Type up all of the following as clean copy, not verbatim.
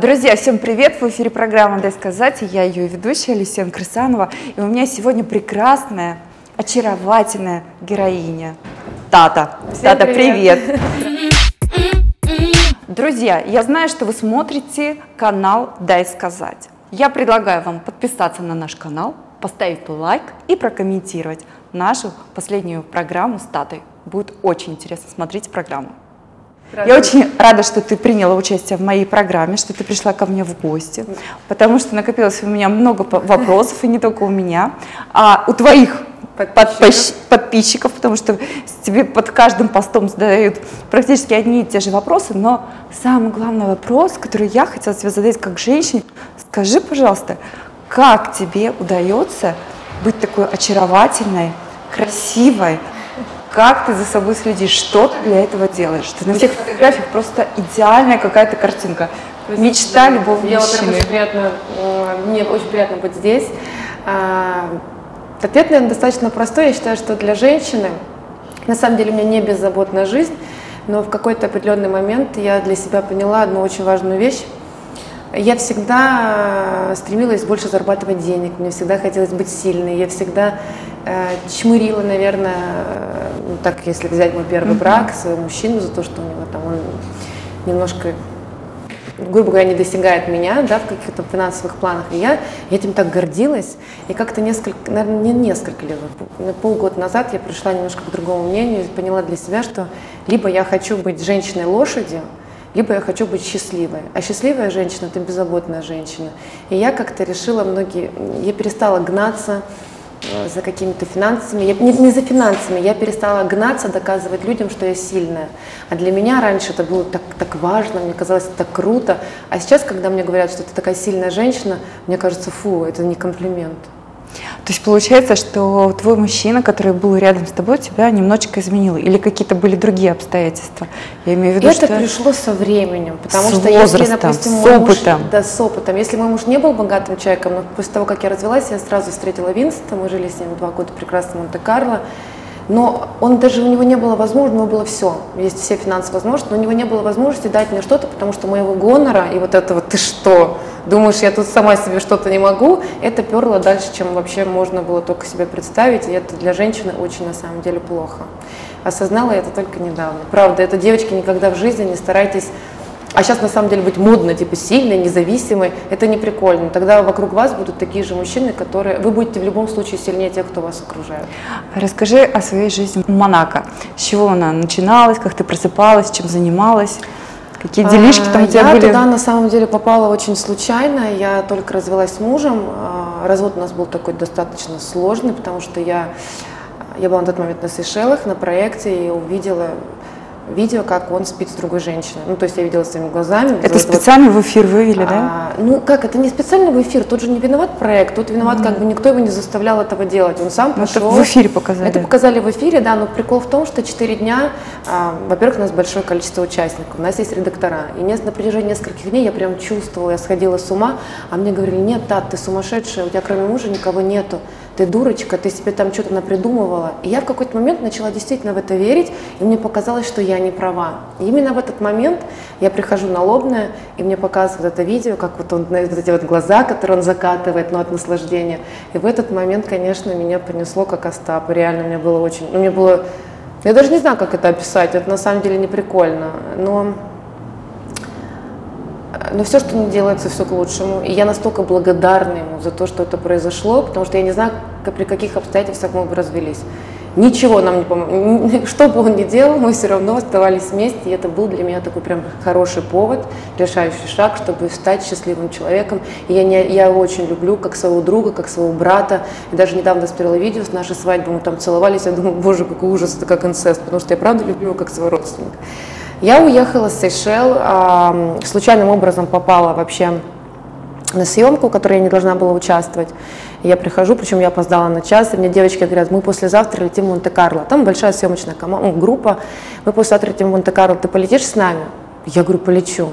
Друзья, всем привет! В эфире программа «Дай сказать», и я ее ведущая Люсьен Крысанова. И у меня сегодня прекрасная, очаровательная героиня Тата. Всем Тата, привет! Друзья, я знаю, что вы смотрите канал «Дай сказать». Я предлагаю вам подписаться на наш канал, поставить лайк и прокомментировать нашу последнюю программу с Татой. Будет очень интересно смотреть программу. Я очень рада, что ты приняла участие в моей программе, что ты пришла ко мне в гости, потому что накопилось у меня много вопросов, и не только у меня, а у твоих подписчиков, потому что тебе под каждым постом задают практически одни и те же вопросы, но самый главный вопрос, который я хотела тебе задать как женщине, скажи, пожалуйста, как тебе удается быть такой очаровательной, красивой? Как ты за собой следишь? Что ты для этого делаешь? Ты на всех фотографиях просто идеальная какая-то картинка. Спасибо. Мечта любого мужчины. Мне очень приятно быть здесь. Ответ, наверное, достаточно простой. Я считаю, что для женщины, на самом деле, у меня не беззаботная жизнь, но в какой-то определенный момент я для себя поняла одну очень важную вещь. Я всегда стремилась больше зарабатывать денег, мне всегда хотелось быть сильной, я всегда чмырила, наверное, ну, так если взять мой первый брак, своего мужчину за то, что у него там он немножко, грубо говоря, не достигает меня, да, в каких-то финансовых планах. И я этим так гордилась, и как-то несколько, наверное, не несколько лет, полгода назад я пришла немножко к другому мнению и поняла для себя, что либо я хочу быть женщиной-лошадью, либо я хочу быть счастливой. А счастливая женщина – это беззаботная женщина. И я как-то решила я перестала гнаться за какими-то финансами. Не за финансами, я перестала гнаться, доказывать людям, что я сильная. А для меня раньше это было так важно, мне казалось, это так круто. А сейчас, когда мне говорят, что ты такая сильная женщина, мне кажется, фу, это не комплимент. То есть получается, что твой мужчина, который был рядом с тобой, тебя немножечко изменил? Или какие-то были другие обстоятельства? Я имею в виду, что это пришло со временем, потому что если, допустим, мой муж, да, с опытом. Если мой муж не был богатым человеком, но после того, как я развелась, я сразу встретила Винсента, мы жили с ним 2 года прекрасно в Монте-Карло. Но он даже, у него не было возможности, у него было все, есть все финансовые возможности, но у него не было возможности дать мне что-то, потому что моего гонора и вот этого «ты что, думаешь, я тут сама себе что-то не могу», это перло дальше, чем вообще можно было только себе представить, и это для женщины очень на самом деле плохо. Осознала я это только недавно. Правда, это, девочки, никогда в жизни не старайтесь, а сейчас на самом деле быть модно, типа сильной, независимой, это не прикольно. Тогда вокруг вас будут такие же мужчины, которые вы будете в любом случае сильнее тех, кто вас окружает. Расскажи о своей жизни в Монако. С чего она начиналась, как ты просыпалась, чем занималась, какие делишки там у тебя были? Я туда на самом деле попала очень случайно. Я только развелась с мужем. Развод у нас был такой достаточно сложный, потому что я была на тот момент на Сейшелах на проекте и увидела видео, как он спит с другой женщиной. Ну, то есть я видела своими глазами. Это специально в эфир вывели, да? Ну, как, это не специально в эфир. Тут же не виноват проект, тут виноват, как бы никто его не заставлял этого делать. Он сам пошел. Это в эфире показали. Это показали в эфире, да, но прикол в том, что 4 дня, во-первых, у нас большое количество участников, у нас есть редактора. И на протяжении нескольких дней я прям чувствовала, я сходила с ума, а мне говорили: нет, Тат, ты сумасшедшая, у тебя кроме мужа никого нету. Ты дурочка, ты себе там что-то напридумывала. И я в какой-то момент начала действительно в это верить, и мне показалось, что я не права. И именно в этот момент я прихожу на лобное, и мне показывают это видео, как вот он, вот эти вот глаза, которые он закатывает, но от наслаждения. И в этот момент, конечно, меня понесло как Остап. Реально, мне было очень... Ну, мне было... Я даже не знаю, как это описать, это на самом деле не прикольно, но все, что не делается, все к лучшему. И я настолько благодарна ему за то, что это произошло, потому что я не знаю, при каких обстоятельствах мы бы развелись. Ничего нам не помогло. Что бы он ни делал, мы все равно оставались вместе. И это был для меня такой прям хороший повод, решающий шаг, чтобы стать счастливым человеком. И я его очень люблю, как своего друга, как своего брата. И даже недавно смотрела видео с нашей свадьбы, мы там целовались. Я думала, боже, какой ужас, это как инцест, потому что я правда люблю его как своего родственника. Я уехала с Сейшел, случайным образом попала вообще на съемку, в которой я не должна была участвовать. Я прихожу, причем я опоздала на час, и мне девочки говорят: мы послезавтра летим в Монте-Карло. Там большая съемочная группа, мы послезавтра летим в Монте-Карло, ты полетишь с нами? Я говорю: полечу.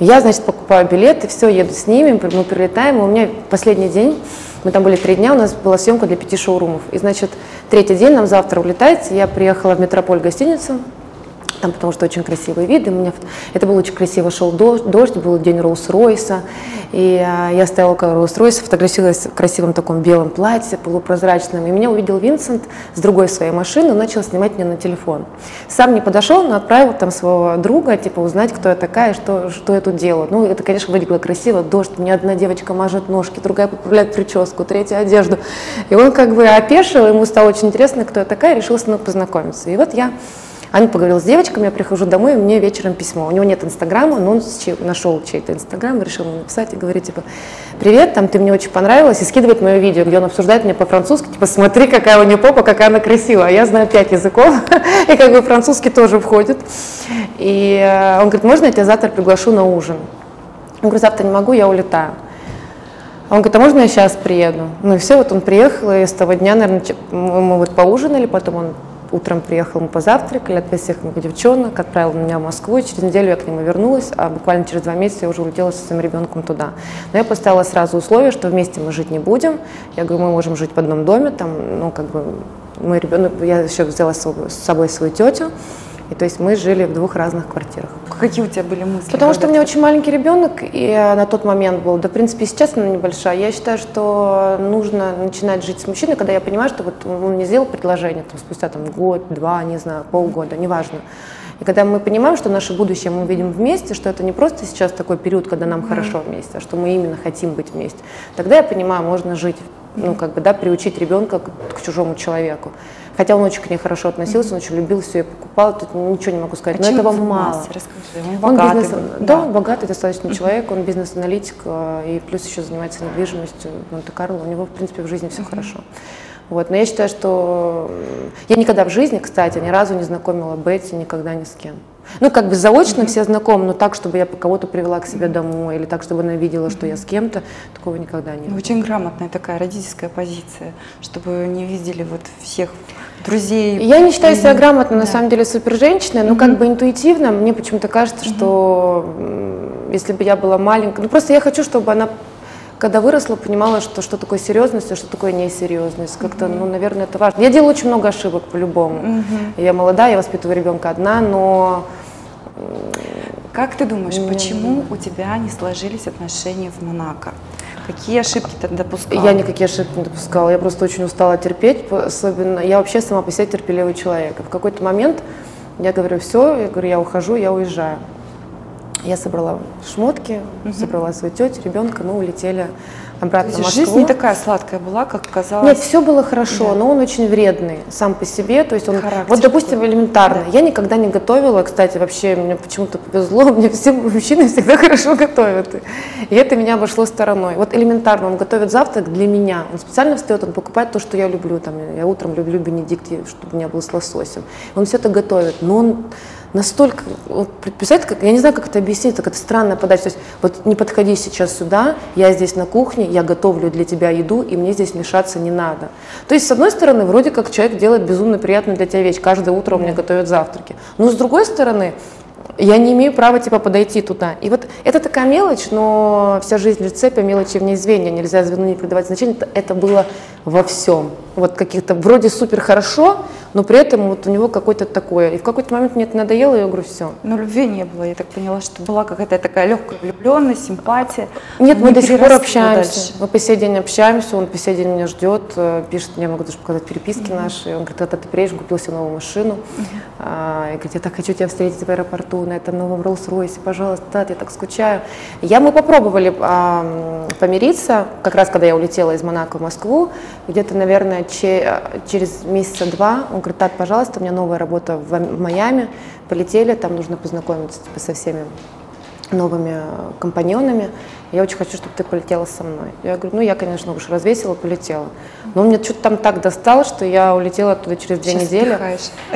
Я, значит, покупаю билеты, все, еду с ними, мы прилетаем, и у меня последний день, мы там были 3 дня, у нас была съемка для 5 шоурумов. И, значит, третий день, нам завтра улетать, я приехала в Метрополь гостиницу, там, потому что очень красивые виды. У меня это было очень красиво, шел дождь, был день Роуз-Ройса, и я стояла около Роуз-Ройса, фотографировалась в красивом таком белом платье, полупрозрачном, и меня увидел Винсент с другой своей машины, он начал снимать меня на телефон. Сам не подошел, но отправил там своего друга, типа, узнать, кто я такая, что я тут делаю. Ну, это, конечно, выглядело красиво, дождь, мне одна девочка мажет ножки, другая поправляет прическу, третья одежду, и он как бы опешил, ему стало очень интересно, кто я такая, решил с мной познакомиться. И вот я Аня поговорила с девочками, я прихожу домой, и мне вечером письмо. У него нет инстаграма, но он нашел чей-то инстаграм, решил мне написать и говорит, типа, привет, там, ты мне очень понравилась, и скидывает мое видео, где он обсуждает меня по-французски, типа, смотри, какая у нее попа, какая она красивая. Я знаю 5 языков, и как бы французский тоже входит. И он говорит, можно я тебя завтра приглашу на ужин? Я говорю, завтра не могу, я улетаю. Он говорит, а можно я сейчас приеду? Ну и все, вот он приехал, и с того дня, наверное, мы вот поужинали, потом он утром приехал, мы позавтракали, отвез всех моих девчонок, отправил меня в Москву, и через неделю я к нему вернулась, а буквально через 2 месяца я уже улетела со своим ребенком туда. Но я поставила сразу условие, что вместе мы жить не будем. Я говорю, мы можем жить в одном доме, там, ну, как бы, мой ребенок, я еще взяла с собой свою тетю, и то есть мы жили в 2 разных квартирах. Какие у тебя были мысли? Потому что у меня очень маленький ребенок, и на тот момент был, да, в принципе, сейчас она небольшая. Я считаю, что нужно начинать жить с мужчиной, когда я понимаю, что вот он мне сделал предложение там, спустя там, год, 2, не знаю, полгода, неважно. И когда мы понимаем, что наше будущее мы видим вместе, что это не просто сейчас такой период, когда нам хорошо вместе, а что мы именно хотим быть вместе, тогда я понимаю, можно жить, ну, как бы, да, приучить ребенка к чужому человеку. Хотя он очень к ней хорошо относился, он очень любил все и покупал, тут ничего не могу сказать, но этого мало. Он богатый, да, богатый достаточно человек, он бизнес-аналитик и плюс еще занимается недвижимостью в Монте-Карло, у него в принципе в жизни все хорошо. Вот. Но я считаю, что я никогда в жизни, кстати, ни разу не знакомила Бетти никогда ни с кем. Ну, как бы заочно все знакомы, но так, чтобы я кого-то привела к себе домой, или так, чтобы она видела, что я с кем-то, такого никогда не было. Очень грамотная такая родительская позиция, чтобы не видели вот всех друзей. Я не считаю себя грамотной, на самом деле, супер-женщиной, но как бы интуитивно мне почему-то кажется, что если бы я была маленькая, ну, просто я хочу, чтобы она, когда выросла, понимала, что такое серьезность, а что такое несерьезность. Как-то, ну, наверное, это важно. Я делала очень много ошибок по-любому. Я молодая, я воспитываю ребенка одна, но... Как ты думаешь, почему у тебя не сложились отношения в Монако? Какие ошибки ты допускала? Я никакие ошибки не допускала. Я просто очень устала терпеть. Особенно, я вообще сама по себе терпеливый человек. В какой-то момент я говорю, все, я говорю, я ухожу, я уезжаю. Я собрала шмотки, собрала свою тетю, ребенка, мы улетели обратно в Москву. Жизнь не такая сладкая была, как казалось. Нет, все было хорошо, но он очень вредный сам по себе. То есть он, вот, допустим, элементарно. Я никогда не готовила, кстати, вообще мне почему-то повезло, мне все мужчины всегда хорошо готовят. И это меня обошло стороной. Вот элементарно, он готовит завтрак для меня. Он специально встает, он покупает то, что я люблю. Там, я утром люблю бенедикт, чтобы у меня был с лососем. Он все это готовит, но он... Настолько, представляете, как, я не знаю, как это объяснить, так это странная подача. То есть, вот не подходи сейчас сюда, я здесь на кухне, я готовлю для тебя еду, и мне здесь мешаться не надо. То есть, с одной стороны, вроде как человек делает безумно приятную для тебя вещь, каждое утро у меня готовят завтраки. Но с другой стороны, я не имею права, типа, подойти туда. И вот это такая мелочь, но вся жизнь в рецепте, мелочи вне звенья, нельзя звену не придавать значения. Это было во всем. Вот каких-то вроде супер хорошо, но при этом вот у него какой-то такое. И в какой-то момент мне это надоело, и я говорю, все. Но любви не было, я так поняла, что была какая-то такая легкая влюбленность, симпатия. Нет, мы до сих пор общаемся. Дальше. Мы по сей день общаемся, он по сей день меня ждет, пишет, я могу даже показать переписки наши. Он говорит, когда ты приедешь, купил себе новую машину. Я говорю, я так хочу тебя встретить в аэропорту. На этом новом Роллс-Ройсе, пожалуйста, да, я так скучаю. Мы попробовали помириться, как раз когда я улетела из Монако в Москву, где-то, наверное, через месяца 2, он говорит, Тат, пожалуйста, у меня новая работа в Майами, полетели, там нужно познакомиться типа, со всеми новыми компаньонами, я очень хочу, чтобы ты полетела со мной. Я говорю, ну я, конечно, уж развесила, полетела. Но он мне что-то там так достал, что я улетела оттуда через 2 недели.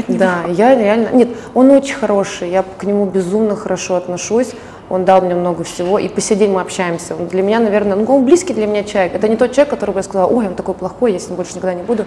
Да, я реально... Нет, он очень хороший, я к нему безумно хорошо отношусь. он дал мне много всего, и по сей день мы общаемся. Он для меня, наверное, ну, он близкий для меня человек. Это не тот человек, которого я сказала, ой, он такой плохой, я с ним больше никогда не буду.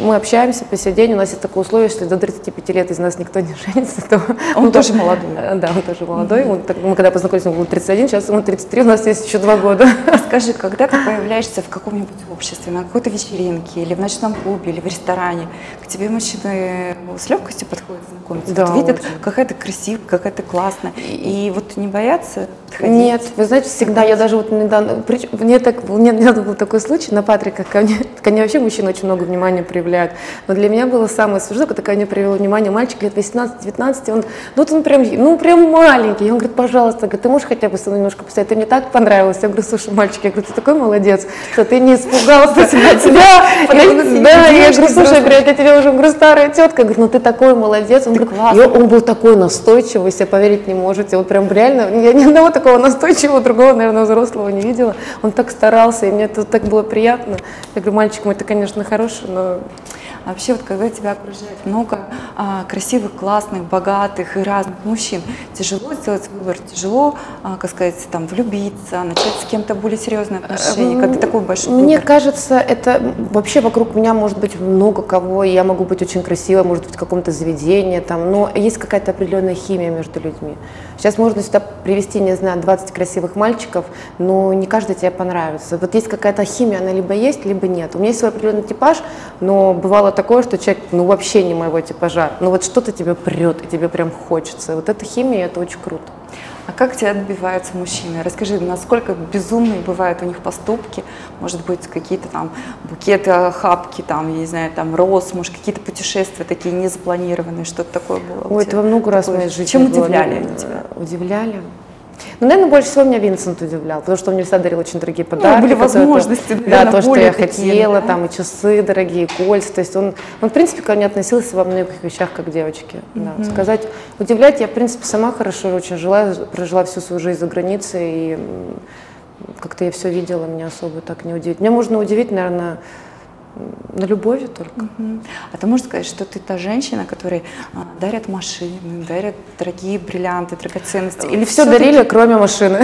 Мы общаемся по сей день, у нас есть такое условие, что до 35 лет из нас никто не женится. То... Он тоже молодой. Да, он тоже молодой. Мы когда познакомились, ему было 31, сейчас ему 33, у нас есть еще 2 года. Скажи, когда ты появляешься в каком-нибудь обществе, на какой-то вечеринке, или в ночном клубе, или в ресторане, к тебе мужчины с легкостью подходят знакомиться, да, вот видят, какая ты красивая, какая ты классная, и вот не боятся подходить? Нет, вы знаете, всегда, я даже вот недавно, мне был такой случай на Патриках, ко мне вообще мужчины очень много внимания проявляют, но для меня было самое свежее, когда ко мне проявил внимание мальчик лет 18-19, он, ну, вот он прям, ну, прям маленький, и он говорит, пожалуйста, говорит, ты можешь хотя бы со мной немножко постоять, ты мне так понравилась, я говорю, слушай, мальчик, я говорю, ты такой молодец, что ты не испугался тебя, да, я говорю, слушай, я тебе уже, говорю, старая тетка, говорю, ну ты такой молодец, он говорит, он был такой настойчивый, себе поверить не можете, вот прям реально, я ни одного такого настойчивого, другого, наверное, взрослого не видела, он так старался, и мне это так было приятно, я говорю, мальчик мой, ты, конечно, хороший, но... А вообще, вот когда тебя окружает много красивых, классных, богатых и разных мужчин, тяжело сделать выбор, тяжело, как сказать, там, влюбиться, начать с кем-то более серьезные отношения, когда такой большой выбор? Мне кажется, это вообще вокруг меня может быть много кого, и я могу быть очень красивой, может быть, в каком-то заведении, там, но есть какая-то определенная химия между людьми. Сейчас можно сюда привести, не знаю, 20 красивых мальчиков, но не каждый тебе понравится. Вот есть какая-то химия, она либо есть, либо нет. У меня есть свой определенный типаж, но бывало такое, что человек, ну, вообще не моего типажа, но вот что-то тебе прет, и тебе прям хочется. Вот эта химия, это очень круто. А как тебя добиваются мужчины? Расскажи, насколько безумные бывают у них поступки? Может быть, какие-то там букеты, хапки, там, я не знаю, там, роз, может, какие-то путешествия такие незапланированные, что-то такое было? Ой, это во много раз в моей жизни. Чем удивляли они тебя? Удивляли? Ну, наверное, больше всего меня Винсент удивлял, потому что он мне всегда дарил очень дорогие подарки. Ну, были возможности. Да, то, что я хотела, там, и часы дорогие, и кольца. То есть он, в принципе, ко мне относился во многих вещах, как к девочке. Да. Сказать, удивлять я, в принципе, сама хорошо очень жила, прожила всю свою жизнь за границей, и как-то я все видела, меня особо так не удивить. Меня можно удивить, наверное, на любовью только. А ты можешь сказать, что ты та женщина, которой дарят машины, дарят дорогие бриллианты, драгоценности? Или все дарили, кроме машины?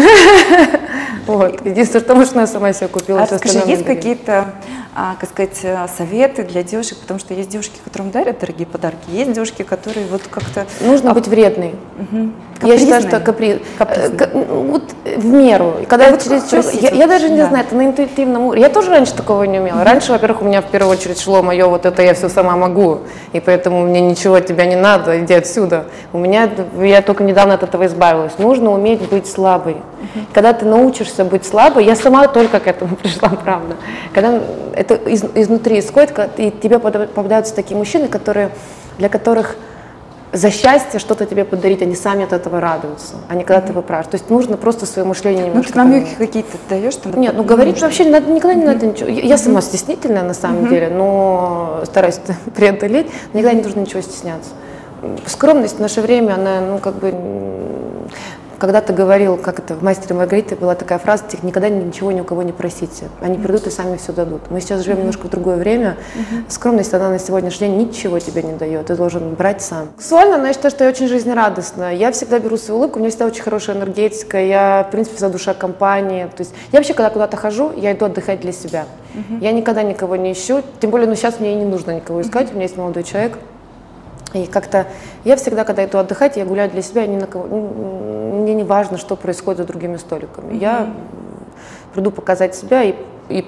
Вот. Единственное, что машину я сама себе купила. А скажи, есть какие-то, как сказать, советы для девушек? Потому что есть девушки, которым дарят дорогие подарки, есть девушки, которые вот как-то... Нужно быть вредной. Я считаю, что каприз... Вот в меру. Я даже не знаю, это на интуитивном уровне. Я тоже раньше такого не умела. Раньше, во-первых, у меня в первую очередь шло мое вот это я все сама могу, и поэтому мне ничего от тебя не надо, иди отсюда. У меня, я только недавно от этого избавилась. Нужно уметь быть слабой. Когда ты научишься быть слабой, я сама только к этому пришла, правда. Когда это изнутри исходит, и тебе попадаются такие мужчины, для которых за счастье что-то тебе подарить, они сами от этого радуются, они когда ты выпрашиваешь. То есть нужно просто свое мышление немножко... Ну, ты намеки какие-то даешь? Нет, ну, говорить вообще не надо, никогда не надо ничего. Я сама стеснительная, на самом деле, но стараюсь это преодолеть. Никогда не нужно ничего стесняться. Скромность в наше время, она, ну, как бы... Когда-то говорил, как это в «Мастере и Маргарите» была такая фраза, никогда ничего ни у кого не просите, они придут и сами все дадут. Мы сейчас живем немножко в другое время, скромность, она на сегодняшний день ничего тебе не дает, ты должен брать сам. Сексуально, но я считаю, что я очень жизнерадостна, я всегда беру свою улыбку, у меня всегда очень хорошая энергетика, я, в принципе, за душа компании, то есть я вообще, когда куда-то хожу, я иду отдыхать для себя, я никогда никого не ищу, тем более, ну, сейчас мне и не нужно никого искать, у меня есть молодой человек. И как-то я всегда, когда иду отдыхать, я гуляю для себя, ни на кого, мне не важно, что происходит за другими столиками. Я приду показать себя и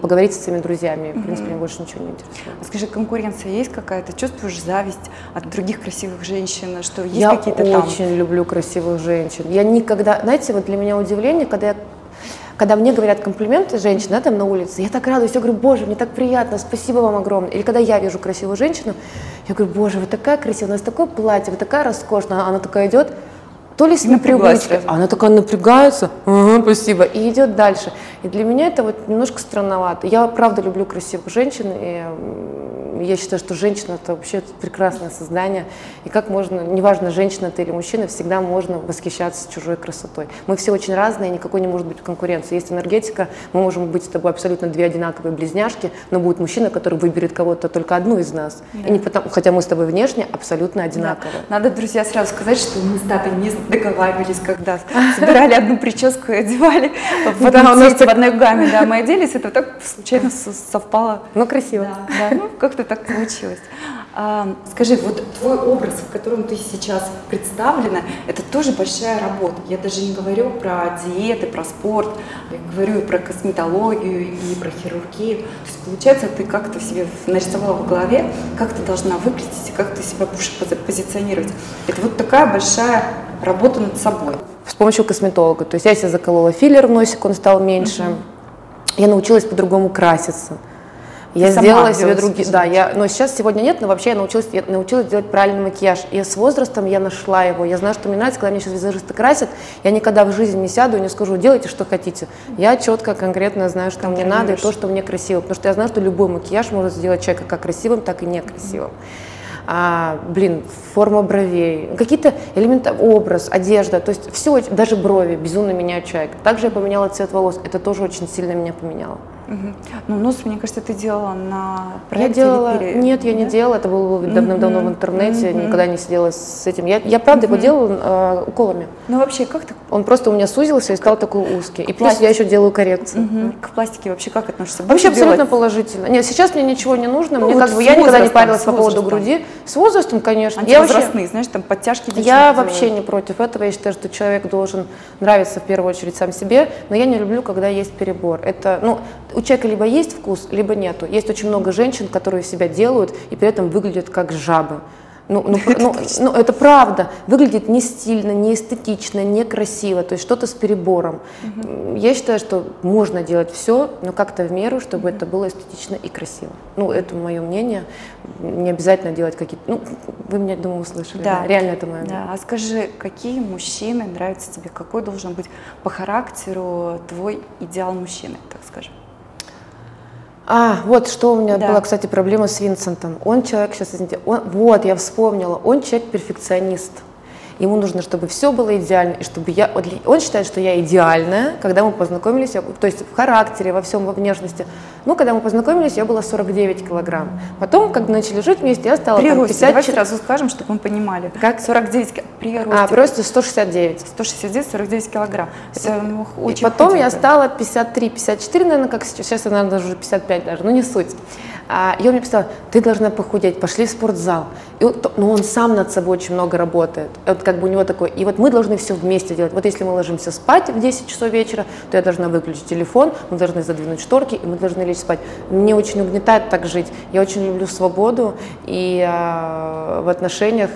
поговорить со своими друзьями. В принципе, мне больше ничего не интересует. А скажи, конкуренция есть какая-то? Чувствуешь зависть от других красивых женщин? Что есть какие-то там? Я очень люблю красивых женщин. Я никогда, знаете, вот для меня удивление, когда мне говорят комплименты женщины, да, там на улице, я так радуюсь, я говорю, боже, мне так приятно, спасибо вам огромное. Или когда я вижу красивую женщину, я говорю, боже, вы такая красивая, у нас такое платье, вы такая роскошная, она такая идет, то ли с напряжением, она такая напрягается, ага, спасибо, и идет дальше. И для меня это вот немножко странновато. Я правда люблю красивых женщин, и я считаю, что женщина – это вообще прекрасное создание. И как можно, неважно, женщина ты или мужчина, всегда можно восхищаться чужой красотой. Мы все очень разные, никакой не может быть конкуренции. Есть энергетика, мы можем быть с тобой абсолютно две одинаковые близняшки, но будет мужчина, который выберет кого-то только одну из нас. Да. И не потому, хотя мы с тобой внешне абсолютно одинаковы. Да. Надо, друзья, сразу сказать, что мы с Татой не договаривались, когда собирали одну прическу и одевали в одной гамме. Да, мы оделись, это так случайно совпало. Ну, красиво. Да, ну, как-то так получилось. Скажи, вот твой образ, в котором ты сейчас представлена, это тоже большая работа. Я даже не говорю про диеты, про спорт, я говорю и про косметологию, и про хирургию. То есть, получается, ты как-то себе нарисовала в голове, как ты должна выглядеть и как ты себя будешь позиционировать. Это вот такая большая работа над собой. С помощью косметолога. То есть я себе заколола филлер в носик, он стал меньше. Я научилась по-другому краситься. Я сделала себе другие, да, но сейчас, сегодня нет, но вообще я научилась делать правильный макияж. И с возрастом я нашла его, я знаю, что мне нравится, когда меня сейчас визажисты красят, я никогда в жизни не сяду и не скажу, делайте, что хотите. Я четко, конкретно знаю, что мне надо и то, что мне красиво, потому что я знаю, что любой макияж может сделать человека как красивым, так и некрасивым. Форма бровей, какие-то элементы, образ, одежда, то есть все, даже брови безумно меняют человека. Также я поменяла цвет волос, это тоже очень сильно меня поменяло. Угу. Ну, нос, мне кажется, ты делала на проекте? Нет, я не делала, это было давным-давно в интернете, никогда не сидела с этим. Я правда его делала уколами. Ну, вообще, как так? Он просто у меня сузился и стал такой узкий. И плюс я еще делаю коррекцию. К пластике вообще как относишься? Вообще абсолютно положительно. Нет, сейчас мне ничего не нужно, мне как бы, я никогда не парилась по поводу груди. С возрастом, конечно. Я возрастные, знаешь, там подтяжки. Я вообще не против этого. Я считаю, что человек должен нравиться в первую очередь сам себе, но я не люблю, когда есть перебор. Это, ну, у человека либо есть вкус, либо нету. Есть очень много женщин, которые себя делают и при этом выглядят как жабы. Ну, это правда. Выглядит не стильно, не эстетично, не красиво, то есть что-то с перебором. Я считаю, что можно делать все, но как-то в меру, чтобы это было эстетично и красиво. Ну, это мое мнение. Не обязательно делать какие-то... Ну, вы меня, думаю, услышали. Да. Да, реально это мое мнение. Да. А скажи, какие мужчины нравятся тебе? Какой должен быть по характеру твой идеал мужчины, так скажем? Вот что у меня была, кстати, проблема с Винсентом. Он человек, сейчас, извините, вот, я вспомнила, он человек-перфекционист. Ему нужно, чтобы все было идеально, и чтобы я... Он считает, что я идеальная, когда мы познакомились, то есть в характере, во всем, во внешности. Но когда мы познакомились, я была 49 килограмм. Потом, когда начали жить вместе, я стала... При росте, 50... давайте сразу скажем, чтобы мы понимали. Как? 49... При росте. А, при росте 169. 169, 49 килограмм. Это... Очень потом я стала 53, 54, наверное, как сейчас. Сейчас я, наверное, уже 55 даже, но не суть. И он мне писал, ты должна похудеть, пошли в спортзал. Но он сам над собой очень много работает. Вот как бы у него такое, и вот мы должны все вместе делать. Вот если мы ложимся спать в 10 часов вечера, то я должна выключить телефон, мы должны задвинуть шторки, и мы должны лечь спать. Мне очень угнетает так жить. Я очень люблю свободу, и в отношениях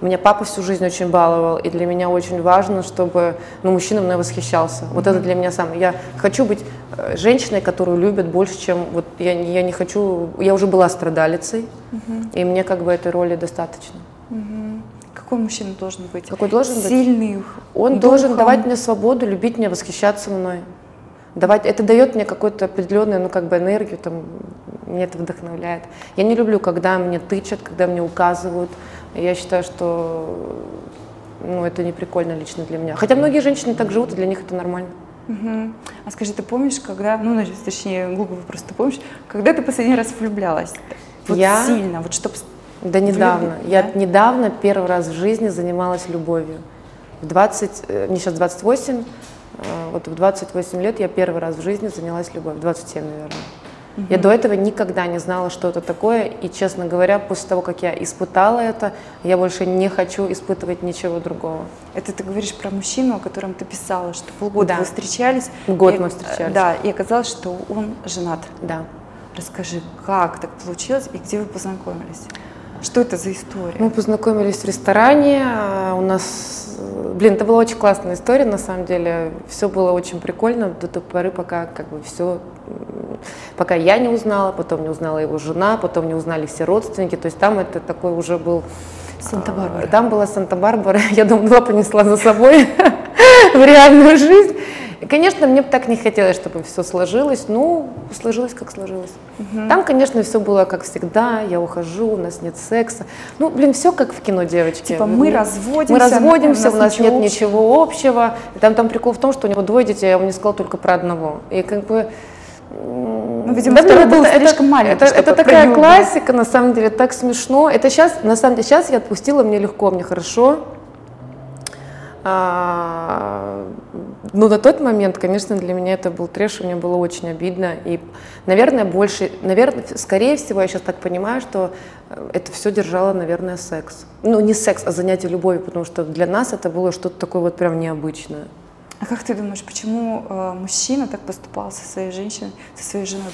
меня папа всю жизнь очень баловал, и для меня очень важно, чтобы мужчина мной восхищался. Вот это для меня самое. Я хочу быть женщиной, которую любят больше, чем... Вот я не хочу... Я уже была страдалицей, и мне как бы этой роли достаточно. Какой мужчина должен быть? Какой должен быть? Сильный. Он должен давать мне свободу, любить меня, восхищаться мной. Это дает мне какую-то определенную, ну, как бы энергию, там, меня это вдохновляет. Я не люблю, когда мне тычат, когда мне указывают. Я считаю, что это не прикольно лично для меня. Хотя многие женщины так живут, и для них это нормально. А скажи, ты помнишь, когда, ну, точнее, глупый вопрос, ты помнишь, когда ты последний раз влюблялась? Вот я? Сильно, вот чтоб... Да недавно. Я недавно первый раз в жизни занималась любовью. Мне сейчас 28, вот в 28 лет я первый раз в жизни занялась любовью, в 27, наверное. Я до этого никогда не знала, что это такое, и, честно говоря, после того, как я испытала это, я больше не хочу испытывать ничего другого. Это ты говоришь про мужчину, о котором ты писала, что полгода вы встречались. Мы встречались. Да, и оказалось, что он женат. Да. Расскажи, как так получилось и где вы познакомились? Что это за история? Мы познакомились в ресторане, у нас, это была очень классная история, на самом деле, все было очень прикольно до той поры, пока как бы все, пока я не узнала, потом не узнала его жена, потом не узнали все родственники, то есть там это такой уже был... Санта-Барбара. Там была Санта-Барбара, я думала, понесла за собой в реальную жизнь. И, конечно, мне бы так не хотелось, чтобы все сложилось, но сложилось, как сложилось. Там, конечно, все было как всегда, я ухожу, у нас нет секса. Ну, блин, все как в кино, девочки. Типа мы разводимся, у нас нет ничего общего. Там прикол в том, что у него двое детей, а он мне сказал только про одного. И как бы... Ну, видимо, это такая классика, на самом деле, так смешно. Это сейчас, на самом деле, сейчас я отпустила, мне легко, мне хорошо. Но на тот момент, конечно, для меня это был трэш, и мне было очень обидно. И, наверное, скорее всего, я сейчас так понимаю, что это все держало, наверное, секс. Ну, не секс, а занятие любовью, потому что для нас это было что-то такое вот прям необычное. А как ты думаешь, почему мужчина так поступал со своей женой?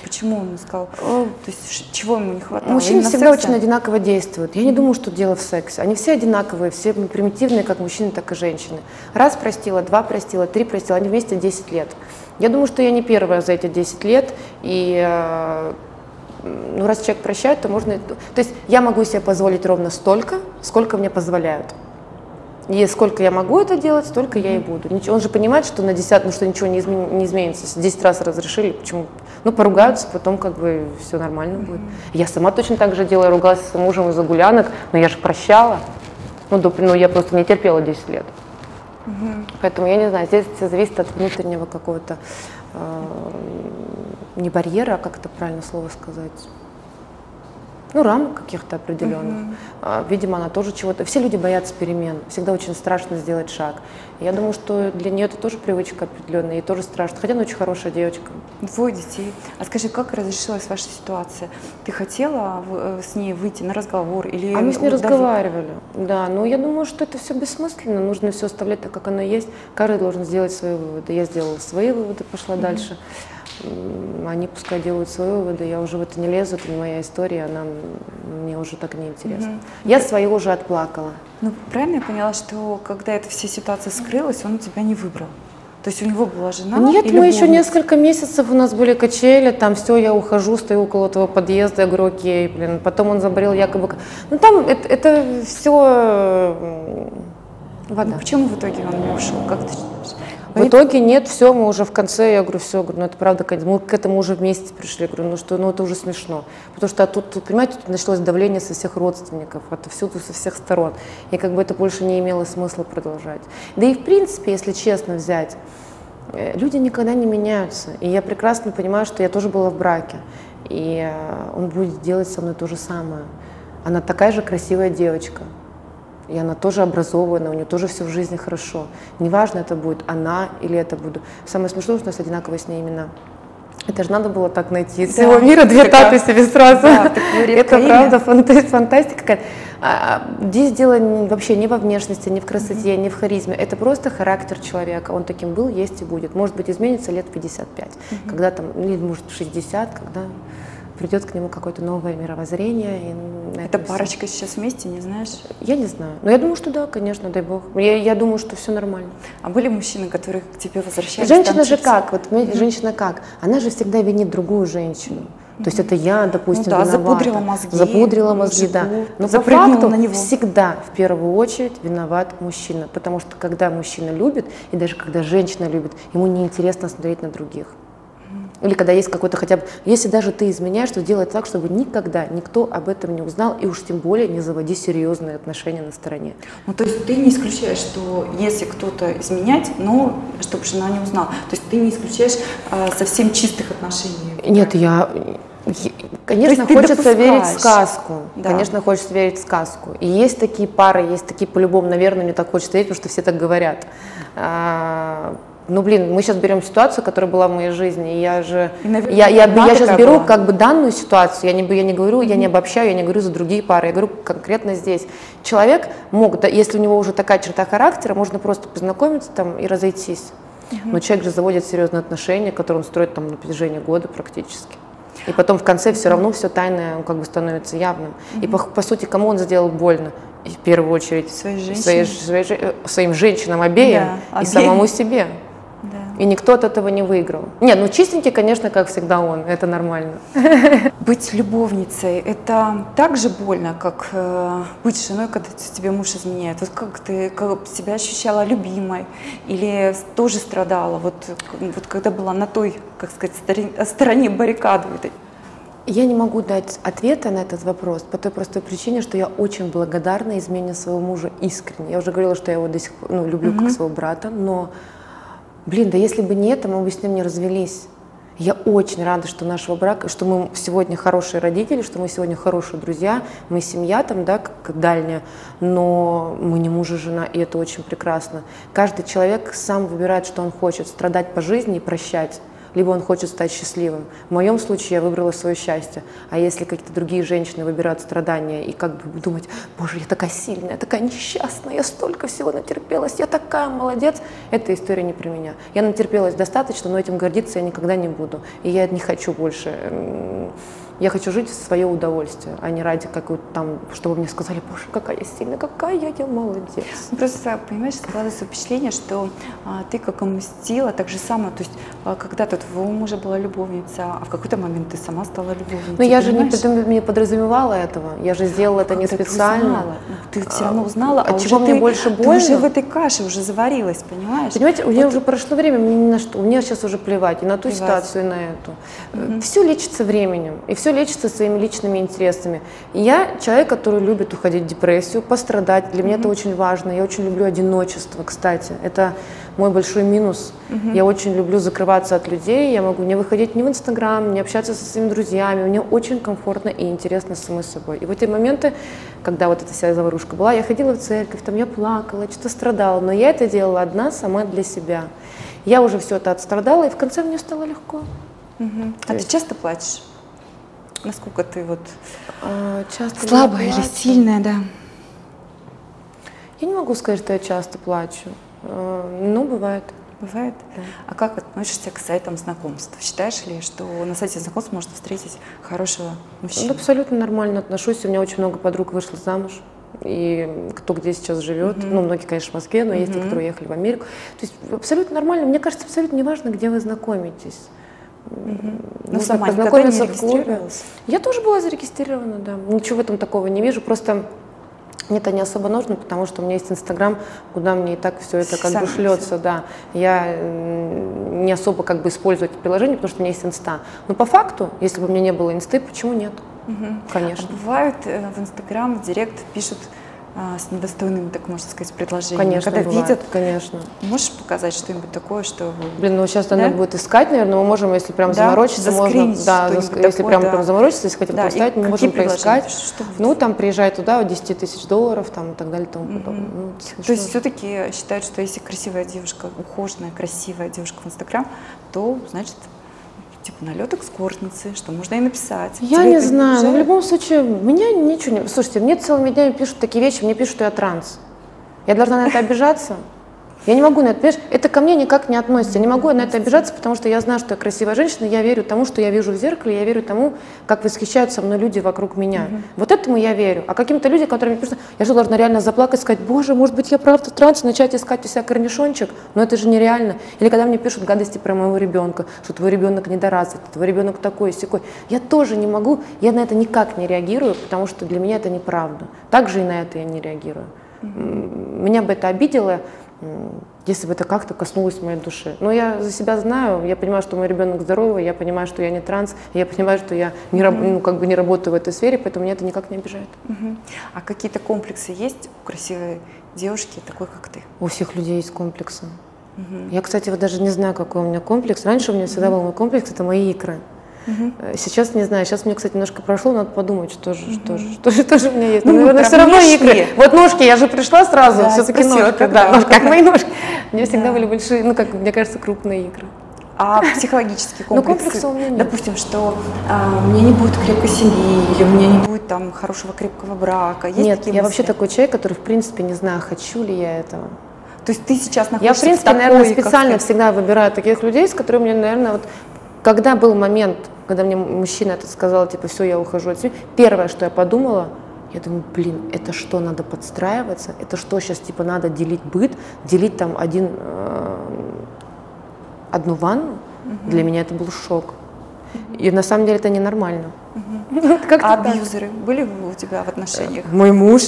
Почему он искал? То есть чего ему не хватало? Мужчины всегда очень одинаково действуют. Я не думаю, что дело в сексе. Они все одинаковые, все примитивные, как мужчины, так и женщины. Раз простила, два простила, три простила. Они вместе 10 лет. Я думаю, что я не первая за эти 10 лет. И ну, раз человек прощает, то можно... То есть я могу себе позволить ровно столько, сколько мне позволяют. И сколько я могу это делать, столько я и буду. Он же понимает, что на 10, ну, что ничего не изменится. Если 10 раз разрешили, почему? Ну, поругаются, потом как бы все нормально будет. Я сама точно так же делаю, ругалась с мужем из-за гулянок, но я же прощала. Ну, я просто не терпела 10 лет. Поэтому, я не знаю, здесь все зависит от внутреннего какого-то, не барьера, а как это правильно слово сказать. Ну, рамок каких-то определенных. Видимо, она тоже чего-то... Все люди боятся перемен. Всегда очень страшно сделать шаг. Я думаю, что для нее это тоже привычка определенная, ей тоже страшно. Хотя она очень хорошая девочка. Двое детей. А скажи, как разрешилась ваша ситуация? Ты хотела с ней выйти на разговор? Или... А мы с ней разговаривали. Да, но я думаю, что это все бессмысленно. Нужно все оставлять так, как оно есть. Каждый должен сделать свои выводы. Я сделала свои выводы, пошла дальше. Они пускай делают свои выводы, я уже в это не лезу, это не моя история, она мне уже так неинтересна. Я свои уже отплакала. Ну, правильно я поняла, что когда эта вся ситуация скрылась, он тебя не выбрал? То есть у него была жена? Нет, мы еще несколько месяцев, у нас были качели, там все, я ухожу, стою около этого подъезда, я говорю, окей, блин, потом он заболел якобы... Ну, там это все... Вода. Ну, почему в итоге он не ушел? Как ты считаешь? В итоге нет, все, мы уже в конце, я говорю, все, ну это правда, мы к этому уже вместе пришли, говорю, ну что, ну это уже смешно, потому что тут, понимаете, тут началось давление со всех родственников, отовсюду, со всех сторон, и как бы это больше не имело смысла продолжать. Да и в принципе, если честно взять, люди никогда не меняются, и я прекрасно понимаю, что я тоже была в браке, и он будет делать со мной то же самое, она такая же красивая девочка. И она тоже образованная, у нее тоже все в жизни хорошо. Неважно, это будет она или это буду. Самое смешное, что у нас одинаковые с ней имена. Это же надо было так найти. Из всего мира две Таты себе сразу. Да, это правда фантастика какая-то. Здесь дело вообще не во внешности, не в красоте, не в харизме. Это просто характер человека. Он таким был, есть и будет. Может быть, изменится лет 55. Когда там, или может 60, когда... придет к нему какое-то новое мировоззрение. И это парочка все. Сейчас вместе, не знаешь? Я не знаю. Но я думаю, что да, конечно, дай бог. Я думаю, что все нормально. А были мужчины, которые к тебе возвращались? Женщина же как? Вот, женщина как? Она же всегда винит другую женщину. То есть это я, допустим, ну, да, виновата. Запудрила мозги, да. Но по факту на него. Всегда в первую очередь виноват мужчина. Потому что когда мужчина любит, и даже когда женщина любит, ему неинтересно смотреть на других. Или когда есть какой-то хотя бы... Если даже ты изменяешь, то делай так, чтобы никогда никто об этом не узнал, и уж тем более не заводи серьезные отношения на стороне. Ну, то есть ты не исключаешь, что если кто-то изменять, но чтобы жена не узнала. То есть ты не исключаешь совсем чистых отношений? Нет, конечно, хочется верить в сказку. Да. Конечно, хочется верить в сказку. И есть такие пары, есть такие по-любому, наверное, мне так хочется верить, потому что все так говорят. Ну, блин, мы сейчас берем ситуацию, которая была в моей жизни, и я сейчас беру как бы данную ситуацию, я не обобщаю, я не говорю за другие пары, я говорю конкретно здесь. Человек мог, да, если у него уже такая черта характера, можно просто познакомиться там и разойтись. Но человек же заводит серьезные отношения, которые он строит там на протяжении года практически. И потом в конце все равно все тайное он как бы становится явным. И по сути, кому он сделал больно? И в первую очередь своим женщинам обеим и самому себе. и никто от этого не выиграл. Нет, ну чистенький, конечно, как всегда он, это нормально. Быть любовницей – это так же больно, как быть женой, когда тебе муж изменяет. Вот как ты себя ощущала любимой или тоже страдала, вот когда была на той, как сказать, стороне баррикады? Я не могу дать ответа на этот вопрос по той простой причине, что я очень благодарна измене своего мужа искренне. Я уже говорила, что я его до сих пор люблю как своего брата, но, блин, да если бы не это, мы бы с ним не развелись. Я очень рада, что нашего брака, что мы сегодня хорошие родители, что мы сегодня хорошие друзья, мы семья там, да, как дальняя, но мы не муж и жена, и это очень прекрасно. Каждый человек сам выбирает, что он хочет, страдать по жизни и прощать. Либо он хочет стать счастливым. В моем случае я выбрала свое счастье. А если какие-то другие женщины выбирают страдания и как бы думать, боже, я такая сильная, такая несчастная, я столько всего натерпелась, я такая молодец, эта история не про меня. Я натерпелась достаточно, но этим гордиться я никогда не буду. И я не хочу больше. Я хочу жить в свое удовольствие, а не ради какой-то там, чтобы мне сказали, боже, какая я сильная, какая я молодец. Просто, понимаешь, складывается впечатление, что ты как омстила, так же самое, то есть, когда тут твоего мужа была любовница, а в какой-то момент ты сама стала любовницей. Но я же не подразумевала этого, я же сделала это не специально. Ты все равно узнала, а чего мне больше больно? Ты уже в этой каше уже заварилась, понимаешь? Понимаете, у меня уже прошло время, мне ни на что, у меня сейчас уже плевать и на ту ситуацию, и на эту. Все лечится временем, и все лечится своими личными интересами. Я человек, который любит уходить в депрессию, пострадать. Для меня это очень важно. Я очень люблю одиночество, кстати. Это мой большой минус. Я очень люблю закрываться от людей. Я могу не выходить ни в Инстаграм, не общаться со своими друзьями. Мне очень комфортно и интересно самой собой. И в эти моменты, когда вот эта вся заварушка была, я ходила в церковь, там я плакала, что-то страдала. Но я это делала одна, сама для себя. Я уже все это отстрадала, и в конце мне стало легко. А ты часто плачешь? Насколько ты вот часто слабая или сильная, да? Я не могу сказать, что я часто плачу, но бывает. Бывает? Да. А как относишься к сайтам знакомств? Считаешь ли, что на сайте знакомств можно встретить хорошего мужчину? Ну, абсолютно нормально отношусь. У меня очень много подруг вышло замуж. И кто где сейчас живет. Ну, многие, конечно, в Москве, но есть те, которые уехали в Америку. То есть абсолютно нормально. Мне кажется, абсолютно неважно, где вы знакомитесь. Ну, сама познакомиться в клубе. Я тоже была зарегистрирована, да. Ничего в этом такого не вижу. Просто мне это не особо нужно, потому что у меня есть Инстаграм, куда мне и так все это как бы шлется, да. Я не особо как бы использую это приложение, потому что у меня есть Инста. Но по факту, если бы у меня не было Инсты, почему нет? Конечно. А бывают в Инстаграм, в Директ пишут с недостойными, так можно сказать, предложениями. Конечно, когда бывает, видят, конечно. Можешь показать что-нибудь такое, что... Блин, ну сейчас она будет искать, наверное, мы можем, если прям заморочиться, можно... Да, если прям заморочиться, если хотим поставить, мы можем поискать. Что ну, там, приезжай туда, вот, 10 тысяч долларов, там, и так далее, и тому подобное. Ну, то есть все-таки считают, что если красивая девушка, ухоженная, красивая девушка в Инстаграм, то, значит... Типа налет экскортницы, что можно и написать. Я не знаю, но в любом случае, меня ничего не... Слушайте, мне целыми днями пишут такие вещи, мне пишут, что я транс. Я должна на это обижаться? Я не могу на это, понимаешь? Это ко мне никак не относится. Я не могу на это обижаться, потому что я знаю, что я красивая женщина, я верю тому, что я вижу в зеркале, я верю тому, как восхищаются мной люди вокруг меня. Вот этому я верю. А каким-то людям, которые мне пишут, я же должна реально заплакать, сказать, боже, может быть, я правда транс, начать искать у себя корнишончик, но это же нереально. Или когда мне пишут гадости про моего ребенка, что твой ребенок недоразвит, твой ребенок такой-сякой. Я тоже не могу, я на это никак не реагирую, потому что для меня это неправда. Также и на это я не реагирую. Меня бы это обидело, если бы это как-то коснулось моей души. Но я за себя знаю, я понимаю, что мой ребенок здоровый, я понимаю, что я не транс, я понимаю, что я не, ну, как бы не работаю в этой сфере, поэтому меня это никак не обижает. А какие-то комплексы есть у красивой девушки, такой как ты? У всех людей есть комплексы. Я, кстати, вот даже не знаю, какой у меня комплекс. Раньше у меня всегда был мой комплекс, это мои икры. Сейчас не знаю, сейчас мне, кстати, немножко прошло, надо подумать, что же, что же у меня есть. Ну, наверное, все равно икры. Вот ножки, я же пришла сразу, все-таки ножки, да, как мои ножки. У меня всегда были большие, ну, как мне кажется, крупные икры. А психологические комплексы, допустим, что у меня не будет крепкой семьи, или у меня не будет там хорошего крепкого брака. Нет, я вообще такой человек, который, в принципе, не знаю, хочу ли я этого. То есть ты сейчас находишься в такой... Я, в принципе, наверное, специально всегда выбираю таких людей, с которыми мне, наверное, вот... Когда был момент, когда мне мужчина это сказал, типа, все, я ухожу от семьи, первое, что я подумала, я думаю, блин, это что, надо подстраиваться? Это что, сейчас, типа, надо делить быт, делить там один одну ванну, для меня это был шок. И на самом деле это ненормально. А абьюзеры были у тебя в отношениях? Мой муж.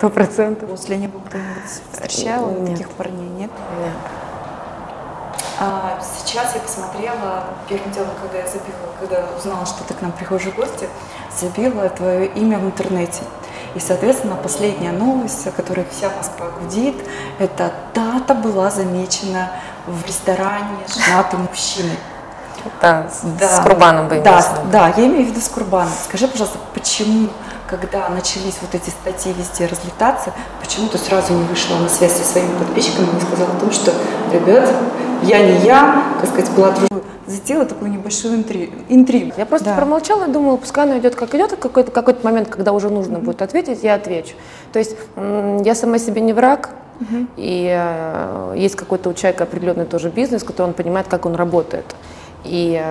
100%. После него кто-нибудь встречал таких парней? Нет? Нет. Сейчас я посмотрела, первым делом, когда я забила, когда узнала, что ты к нам приходишь в гости, забила твое имя в интернете. И, соответственно, последняя новость, о которой вся Москва гудит, это Тата была замечена в ресторане с женатым мужчиной. С Курбаном бы. Да, я имею в виду с Курбаном. Скажи, пожалуйста, почему, когда начались вот эти статьи везде разлетаться, почему ты сразу не вышла на связь со своими подписчиками и не сказала о том, что, ребят, я не я, как сказать, была дружба. Затеяла такую небольшую интригу. Я просто промолчала и думала, пускай она идет, а какой-то момент, когда уже нужно будет ответить, я отвечу. То есть я сама себе не враг, и есть какой-то у человека определенный тоже бизнес, который он понимает, как он работает. И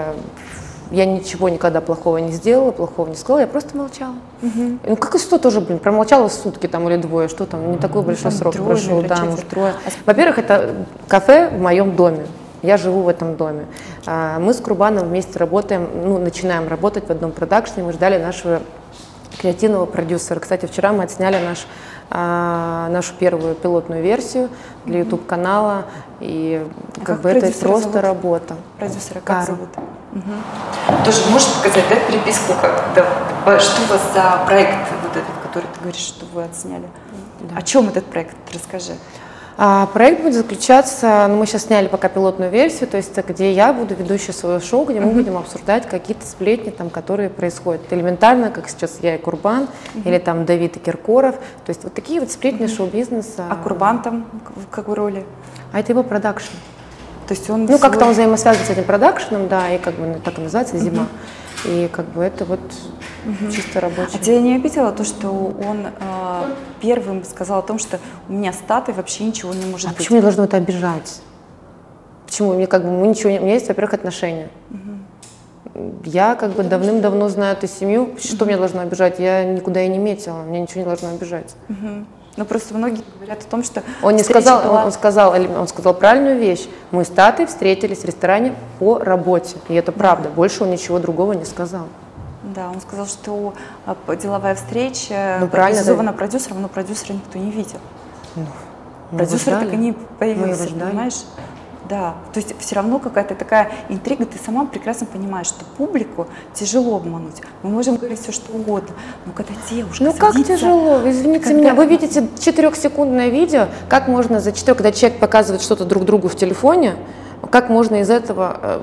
я ничего никогда плохого не сделала, плохого не сказала, я просто молчала. Ну как и что тоже, блин, промолчала сутки там или двое, что там, не такой большой срок прошел, да, может трое. Во-первых, это кафе в моем доме, я живу в этом доме. Мы с Курбаном вместе работаем, ну начинаем работать в одном продакшне, мы ждали нашего креативного продюсера. Кстати, вчера мы отсняли нашу первую пилотную версию для YouTube-канала, и как бы это просто работа. Продюсера как зовут? Тоже можешь показать, да, переписку, что у вас за проект вот этот, который ты говоришь, что вы отсняли? О чем этот проект? Расскажи. Проект будет заключаться, ну, мы сейчас сняли пока пилотную версию, то есть где я буду ведущей своего шоу, где мы будем обсуждать какие-то сплетни, там, которые происходят элементарно, как сейчас я и Курбан, или там Давид и Киркоров, то есть вот такие вот сплетни шоу-бизнеса. А Курбан там в какой роли? А это его продакшн. То есть он... Ну, как-то он взаимосвязан с этим продакшном, да, и как бы так и называется «Зима». И как бы это вот чисто рабочий. А тебя не обидело то, что он первым сказал о том, что у меня с Татой вообще ничего не может быть? Почему мне должно это обижать? Почему? Мне как бы, мы ничего не... У меня есть, во-первых, отношения. Я как бы давным-давно знаю эту семью. Что меня должно обижать? Я никуда и не метила. Меня ничего не должно обижать. Но просто многие говорят о том, что... Он не сказал, он сказал правильную вещь. Мы с Татой встретились в ресторане по работе. И это правда. Больше он ничего другого не сказал. Да, он сказал, что деловая встреча организована продюсером, но продюсера никто не видел. Продюсер так и не появился, понимаешь? Да, то есть все равно какая-то такая интрига, ты сама прекрасно понимаешь, что публику тяжело обмануть. Мы можем говорить все, что угодно, но когда девушка садится... Ну как тяжело, извините меня, вы видите 4-секундное видео, как можно за 4, когда человек показывает что-то друг другу в телефоне, как можно из этого...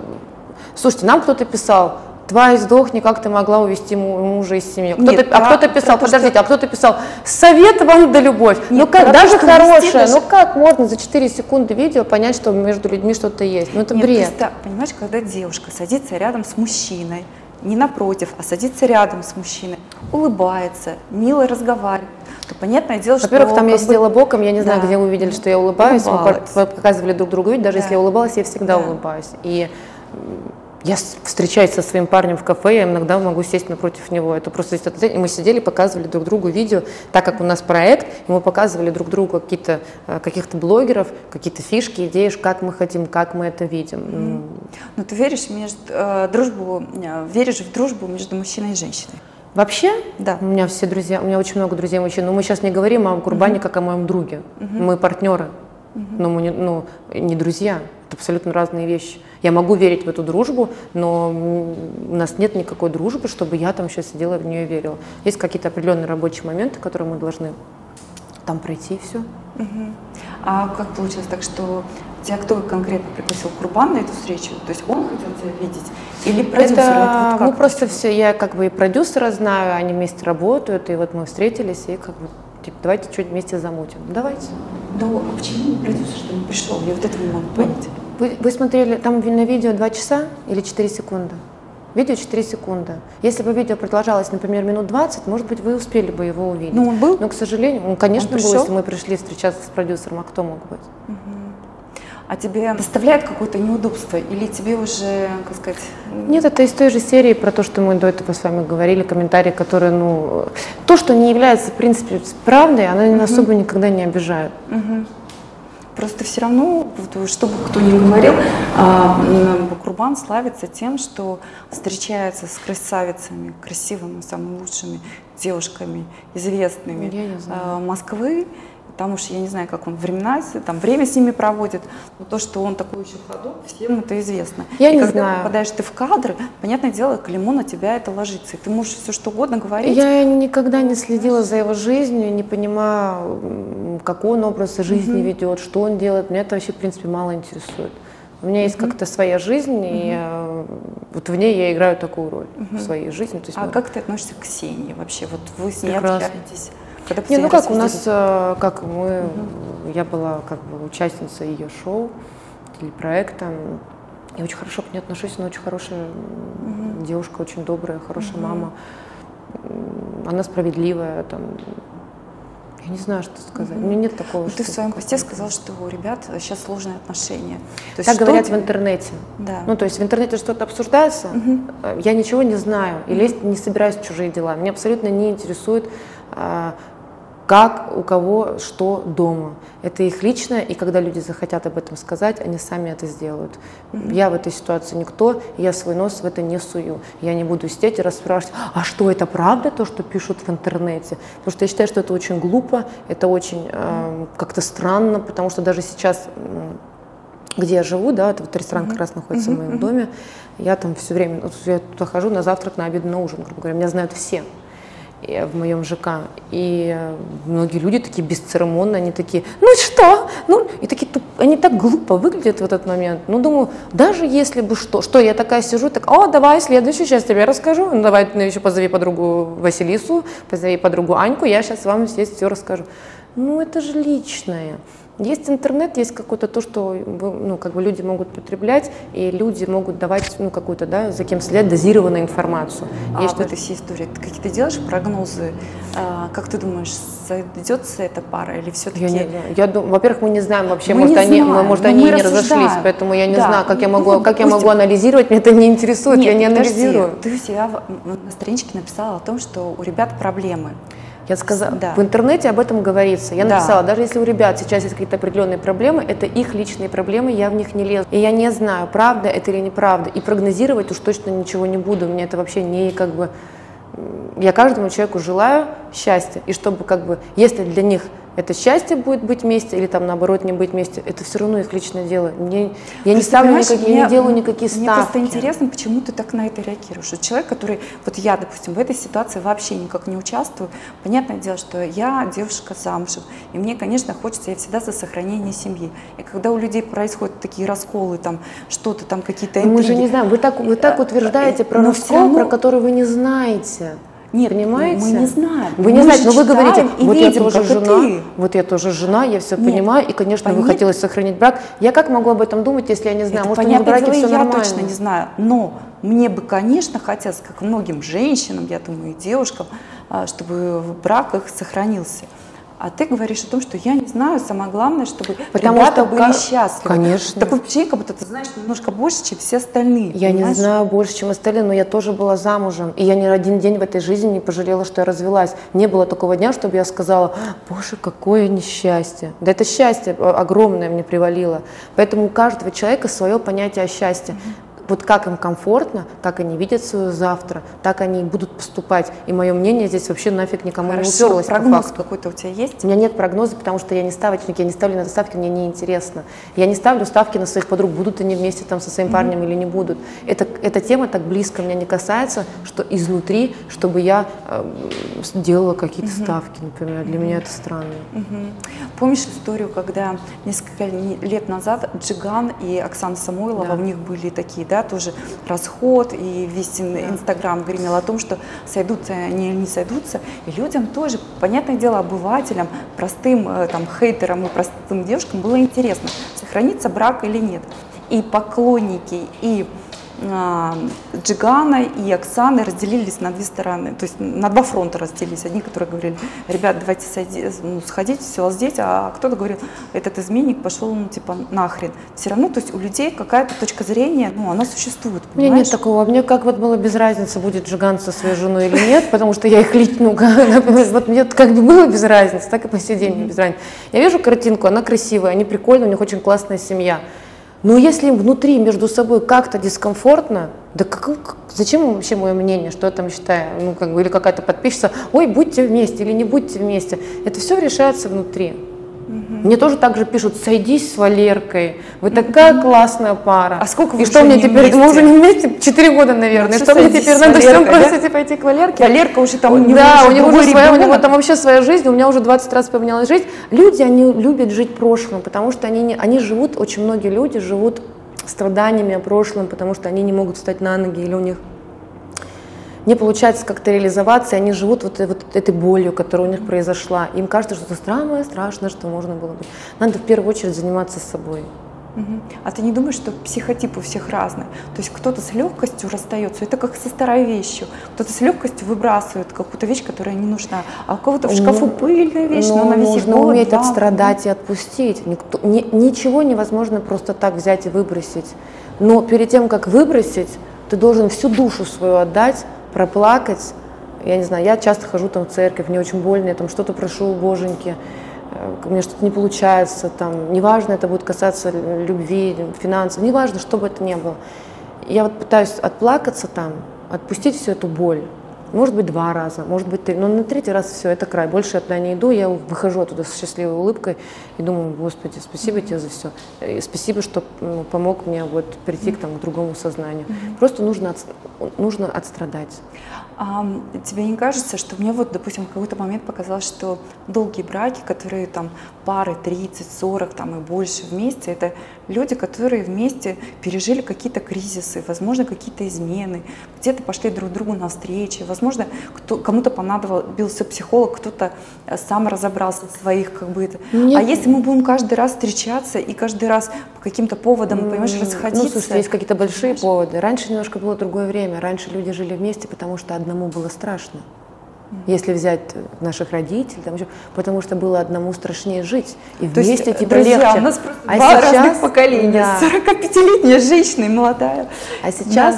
Слушайте, нам кто-то писал, тварь сдохни, как ты могла увести мужа из семьи. Кто-то писал, подождите, а кто-то писал, совет вам да любовь. Ну как, даже хорошая, ну как можно за 4 секунды видео понять, что между людьми что-то есть? Ну это бред. Понимаешь, когда девушка садится рядом с мужчиной, не напротив, а садится рядом с мужчиной, улыбается, мило разговаривает, то понятное дело, что... Во-первых, там я сидела боком, я не знаю, где вы увидели, что я улыбаюсь, мы показывали друг другу вид, даже если я улыбалась, я всегда улыбаюсь. И... Я встречаюсь со своим парнем в кафе, я иногда могу сесть напротив него. Это просто есть ответ. И мы сидели, показывали друг другу видео, так как у нас проект, и мы показывали друг другу каких-то блогеров, какие-то фишки, идеи, как мы хотим, как мы это видим. Но ты веришь в дружбу между мужчиной и женщиной? Вообще, да. У меня все друзья, у меня очень много друзей мужчин. Но мы сейчас не говорим о Курбане как о моем друге. Мы партнеры, но мы не друзья. Это абсолютно разные вещи. Я могу верить в эту дружбу, но у нас нет никакой дружбы, чтобы я там сейчас сидела и в нее верила. Есть какие-то определенные рабочие моменты, которые мы должны там пройти, и все. А как получилось так, что тебя кто конкретно пригласил Курбан на эту встречу? То есть он хотел тебя видеть? Или продюсер? Это, ну просто все, я как бы и продюсера знаю, они вместе работают, и вот мы встретились, и как бы... Типа, давайте что-нибудь вместе замутим. Давайте. Да, а почему продюсер что не пришел? Я вот этого не могу понять. Вы смотрели, там на видео 2 часа или 4 секунды? Видео 4 секунды. Если бы видео продолжалось, например, минут 20, может быть, вы успели бы его увидеть. Ну, он был? Но, к сожалению, он, конечно, был, если мы пришли встречаться с продюсером, а кто мог быть? А тебе доставляет какое-то неудобство или тебе уже, как сказать... Нет, это из той же серии про то, что мы до этого с вами говорили, комментарии, которые, ну... То, что не является, в принципе, правдой, оно особо никогда не обижает. Просто все равно, что бы кто ни говорил, Курбан славится тем, что встречается с красавицами, красивыми, самыми лучшими девушками, известными Москвы. Потому уж я не знаю, как он времена, там время с ними проводит, но то, что он такой еще ходу, всем это известно. Я не знаю. Когда попадаешь ты в кадры, понятное дело, клеймо на тебя это ложится, и ты можешь все что угодно говорить. Я никогда не следила за его жизнью, не понимаю, какой он образ жизни ведет, что он делает, меня это вообще, в принципе, мало интересует. У меня есть как-то своя жизнь, и вот в ней я играю такую роль в своей жизни. То есть, а как ты относишься к Ксении вообще? Вот вы с ней общаетесь? Не, ну как у нас, как мы, я была как бы участницей ее шоу, телепроекта. Я очень хорошо к ней отношусь, она очень хорошая девушка, очень добрая, хорошая мама. Она справедливая, там. Я не знаю, что сказать. У меня нет такого. Ну, ты в своем посте сказал, что у ребят сейчас сложные отношения. То есть, так говорят в интернете. Да. Ну, то есть в интернете что-то обсуждается, я ничего не знаю и лезть не собираюсь в чужие дела. Меня абсолютно не интересует, как, у кого, что дома. Это их личное, и когда люди захотят об этом сказать, они сами это сделают. Я в этой ситуации никто, я свой нос в это не сую. Я не буду сидеть и расспрашивать, а что, это правда то, что пишут в интернете? Потому что я считаю, что это очень глупо, это очень как-то странно, потому что даже сейчас, где я живу, да, это вот ресторан как раз находится в моем доме, я там все время, я туда хожу на завтрак, на обед, на ужин, грубо говоря, меня знают все. В моем ЖК. И многие люди такие бесцеремонные, они такие, ну что? Ну, и такие, они так глупо выглядят в этот момент. Ну, думаю, даже если бы что я такая сижу, так, о, давай, следующую, сейчас тебе расскажу. Ну, давай, еще позови подругу Василису, позови подругу Аньку, я сейчас вам здесь все расскажу. Ну, это же личное. Есть интернет, есть какое-то то, что ну, как бы люди могут потреблять, и люди могут давать ну, какую-то, да, за кем следят, дозированную информацию. А в этой всей истории ты какие-то делаешь прогнозы? Как ты думаешь, сойдется эта пара или все-таки? Во-первых, мы не знаем вообще, может, они не разошлись, поэтому я не знаю, как я могу, анализировать, меня это не интересует, я не анализирую. Ты у себя на страничке написала о том, что у ребят проблемы. Я сказала, в интернете об этом говорится. Я написала, даже если у ребят сейчас есть какие-то определенные проблемы, это их личные проблемы, я в них не лезу. И я не знаю, правда это или неправда. И прогнозировать уж точно ничего не буду. У меня это вообще не как бы... Я каждому человеку желаю счастья. И чтобы как бы, если для них это счастье будет быть вместе, или там наоборот не быть вместе, это все равно их личное дело. Я не ставлю никакие, я не делаю никакие ставки. Мне просто интересно, почему ты так на это реагируешь. Человек, который, вот я, допустим, в этой ситуации вообще никак не участвую, понятное дело, что я девушка замужем, и мне, конечно, хочется, я всегда за сохранение семьи. И когда у людей происходят такие расколы, там, что-то там, какие-то интриги. Мы же не знаем, вы так утверждаете про раскол, про который вы не знаете. Нет, понимаете? Мы не знаем. Вы не знаете, но вы говорите, вот я тоже жена, я все понимаю, и, конечно, вы хотели сохранить брак. Я как могу об этом думать, если я не знаю? Может, у меня в браке все нормально? Я точно не знаю, но мне бы, конечно, хотелось, как многим женщинам, я думаю, и девушкам, чтобы в браках сохранился. А ты говоришь о том, что я не знаю, самое главное, чтобы ребята были счастливы. Конечно. Так вообще, как будто ты знаешь немножко больше, чем все остальные. Я не знаю больше, чем остальные, но я тоже была замужем. И я ни один день в этой жизни не пожалела, что я развелась. Не было такого дня, чтобы я сказала, боже, какое несчастье. Да это счастье огромное мне привалило. Поэтому у каждого человека свое понятие о счастье. Вот как им комфортно, как они видят свое завтра, так они и будут поступать. И мое мнение здесь вообще нафиг никому не устроилось. Прогноз какой-то у тебя есть? У меня нет прогноза, потому что я не ставочник, я не ставлю на это ставки, мне неинтересно. Я не ставлю ставки на своих подруг, будут они вместе там со своим парнем или не будут. Эта тема так близко меня не касается, что изнутри, чтобы я делала какие-то ставки, например. Для меня это странно. Помнишь историю, когда несколько лет назад Джиган и Оксана Самойлова, у них были такие, да? Тоже расход, и весь Инстаграм гремел о том, что сойдутся они или не сойдутся. И людям тоже, понятное дело, обывателям, простым там, хейтерам и простым девушкам было интересно, сохранится брак или нет. И поклонники, и Джигана и Оксаны разделились на две стороны, то есть на два фронта разделились. Одни, которые говорили: ребят, давайте сходите, все воздействие, а кто-то говорил: этот изменник пошел, ну, типа, нахрен. Все равно, то есть у людей какая-то точка зрения, ну, она существует, понимаешь? У меня нет такого, мне как вот было без разницы, будет Джиган со своей женой или нет, потому что я их лично, вот мне как бы было без разницы, так и по сей день мне без разницы. Я вижу картинку, она красивая, они прикольные, у них очень классная семья. Но если им внутри между собой как-то дискомфортно, да зачем вообще мое мнение, что я там считаю, ну, как бы, или какая-то подписчица, ой, будьте вместе или не будьте вместе, это все решается внутри. Мне тоже так же пишут: сойдись с Валеркой, вы такая классная пара. А сколько вы? И что мне теперь, мы уже не вместе 4 года, наверное, что мне теперь надо всем просить пойти к Валерке? Валерка уже там, у него там вообще своя жизнь, у меня уже 20 раз поменялась жизнь. Люди, они любят жить прошлым, потому что они живут, очень многие люди живут страданиями о прошлом, потому что они не могут встать на ноги или у них не получается как-то реализоваться, и они живут вот этой болью, которая у них произошла. Им кажется, что это самое страшное, что можно было бы. Надо в первую очередь заниматься собой. А ты не думаешь, что психотип у всех разный? То есть кто-то с легкостью расстается, это как со старой вещью. Кто-то с легкостью выбрасывает какую-то вещь, которая не нужна, а у кого-то в шкафу пыльная вещь, но она висит. Нужно уметь отстрадать и отпустить. Ничего невозможно просто так взять и выбросить. Но перед тем, как выбросить, ты должен всю душу свою отдать, проплакать. Я не знаю, я часто хожу там в церковь, мне очень больно, я там что-то прошу у Боженьки, у меня что-то не получается, там, неважно, это будет касаться любви, финансов, неважно, что бы это ни было. Я вот пытаюсь отплакаться там, отпустить всю эту боль. Может быть, 2 раза, может быть, 3, но на 3-й раз все, это край, больше я туда не иду, я выхожу оттуда с счастливой улыбкой и думаю: Господи, спасибо тебе за все, и спасибо, что помог мне вот прийти к другому сознанию. Просто нужно отстрадать. А тебе не кажется, что мне вот, допустим, в какой-то момент показалось, что долгие браки, которые там пары 30, 40 там, и больше вместе, это люди, которые вместе пережили какие-то кризисы, возможно, какие-то измены, где-то пошли друг другу навстречу, возможно, кому-то понадобился психолог, кто-то сам разобрался в своих, как бы, это. А если мы будем каждый раз встречаться и каждый раз по каким-то поводам, понимаешь, расходиться? Ну, слушай, есть какие-то большие поводы. Раньше немножко было другое время, раньше люди жили вместе, потому что одному было страшно, если взять наших родителей, там, потому что было одному страшнее жить, и то вместе есть, типа, друзья, легче. У нас просто два разных поколения, 45-летняя женщина и молодая. А сейчас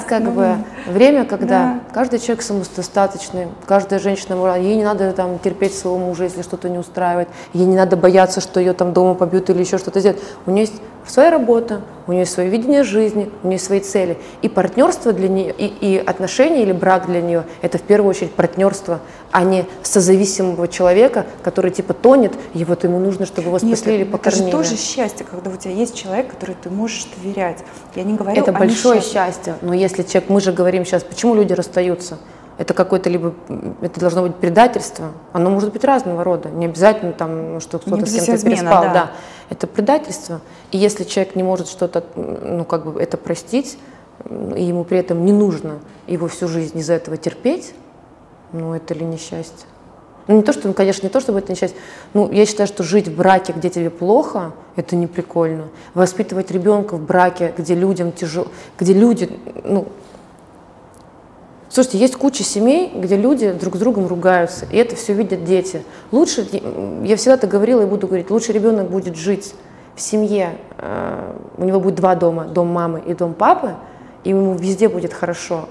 время, когда каждый человек самодостаточный, каждая женщина, ей не надо там терпеть своего мужа, если что-то не устраивает, ей не надо бояться, что ее там дома побьют или еще что-то сделают. У нее есть своя работа, у нее есть свое видение жизни, у нее есть свои цели. И партнерство для нее, и отношения или брак для нее – это в первую очередь партнерство, а не созависимого человека, который типа тонет, и вот ему нужно, чтобы его спасли или покормили. Это же тоже счастье, когда у тебя есть человек, который ты можешь доверять. Я не говорю, это большое счастье. Но если человек, мы же говорим сейчас, почему люди расстаются? Это какое-то либо, это должно быть предательство, оно может быть разного рода, не обязательно там, что кто-то с кем-то переспал, да. Это предательство, и если человек не может что-то, ну, как бы, это простить, и ему при этом не нужно его всю жизнь из-за этого терпеть, ну, это ли несчастье? Ну, не то, что, ну, конечно, не то, чтобы это несчастье, ну, я считаю, что жить в браке, где тебе плохо, это не прикольно. Воспитывать ребенка в браке, где людям тяжело, где люди, ну, слушайте, есть куча семей, где люди друг с другом ругаются, и это все видят дети. Лучше, я всегда это говорила и буду говорить, лучше ребенок будет жить в семье, у него будет 2 дома, дом мамы и дом папы, и ему везде будет хорошо.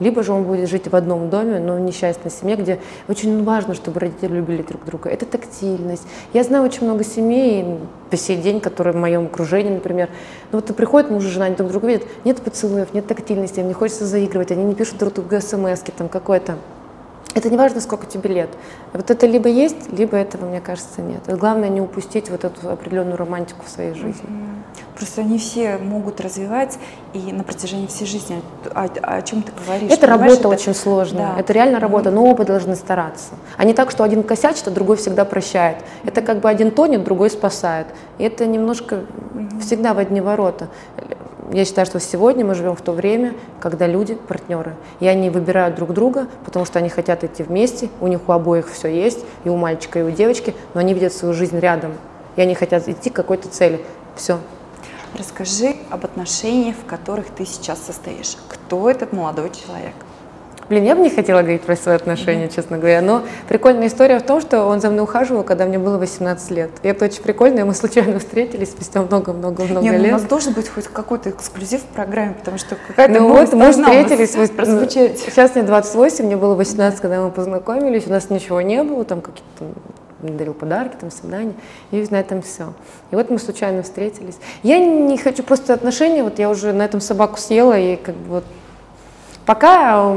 Либо же он будет жить в одном доме, но в несчастной семье, где очень важно, чтобы родители любили друг друга. Это тактильность. Я знаю очень много семей по сей день, которые в моем окружении, например. Ну вот приходят муж и жена, они друг друга видят, нет поцелуев, нет тактильности, им не хочется заигрывать, они не пишут друг другу смс-ки там какой-то. Это не важно, сколько тебе лет. Вот это либо есть, либо этого, мне кажется, нет. Главное не упустить вот эту определенную романтику в своей жизни. Просто они все могут развивать и на протяжении всей жизни. О чем ты говоришь? Это работа очень сложная. Да. Это реально работа, но оба должны стараться. А не так, что один косячит, а другой всегда прощает. Это как бы один тонет, другой спасает. И это немножко всегда в одни ворота. Я считаю, что сегодня мы живем в то время, когда люди – партнеры. И они выбирают друг друга, потому что они хотят идти вместе, у них у обоих все есть, и у мальчика, и у девочки, но они видят свою жизнь рядом, и они хотят идти к какой-то цели. Все. Расскажи об отношениях, в которых ты сейчас состоишь. Кто этот молодой человек? Блин, я бы не хотела говорить про свои отношения, честно говоря, но прикольная история в том, что он за мной ухаживал, когда мне было 18 лет. И это очень прикольно, и мы случайно встретились спустя много-много-много лет. Ну, у нас должен быть хоть какой-то эксклюзив в программе, потому что какая-то новость должна у нас прозвучать. Сейчас мне 28, мне было 18, когда мы познакомились, у нас ничего не было, там какие-то... дарил подарки, там, свидания, и на этом все. И вот мы случайно встретились. Я не хочу просто отношения, вот я уже на этом собаку съела, и как бы вот пока...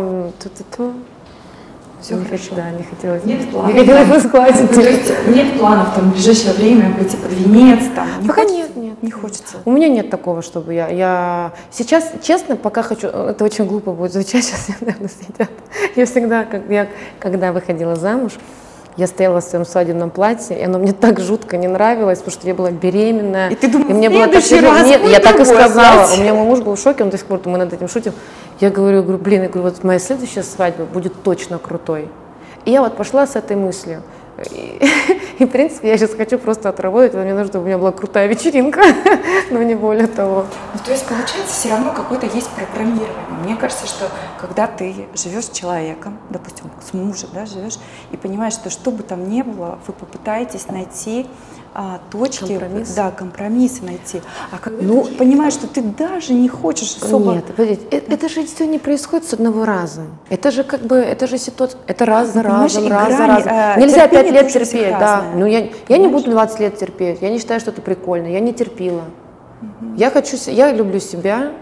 Все не хорошо. Да, не хотелось. Нет планов. Не хотелось сглазить. Нет планов, там, в ближайшее время пойти под венец, там. Пока нет, нет. Не хочется. У меня нет такого, чтобы я... Сейчас, честно, пока хочу... Это очень глупо будет звучать, сейчас я, наверное, сидят. Я всегда, когда выходила замуж, я стояла в своем свадебном платье, и оно мне так жутко не нравилось, потому что я была беременная. И ты думала, мне было так тяжело. Нет, я так и сказала. У меня мой муж был в шоке, он до сих пор, мы над этим шутим. Я говорю, блин, я говорю, вот моя следующая свадьба будет точно крутой. И я вот пошла с этой мыслью. И в принципе, я сейчас хочу просто отработать, мне нужно, чтобы у меня была крутая вечеринка, но не более того. Ну, то есть, получается, все равно какое-то есть программирование. Мне кажется, что когда ты живешь с человеком, допустим, с мужем, да, живешь, и понимаешь, что что бы там ни было, вы попытаетесь найти точки, компромиссы найти. А когда ты понимаешь, что ты даже не хочешь особо... Нет, подождите, это же все не происходит с одного раза. Это же как бы, это же ситуация, это раз за разом, нельзя 5 лет терпеть, да. Ну, я не буду 20 лет терпеть, я не считаю, что это прикольно, я не терпила. Я люблю себя,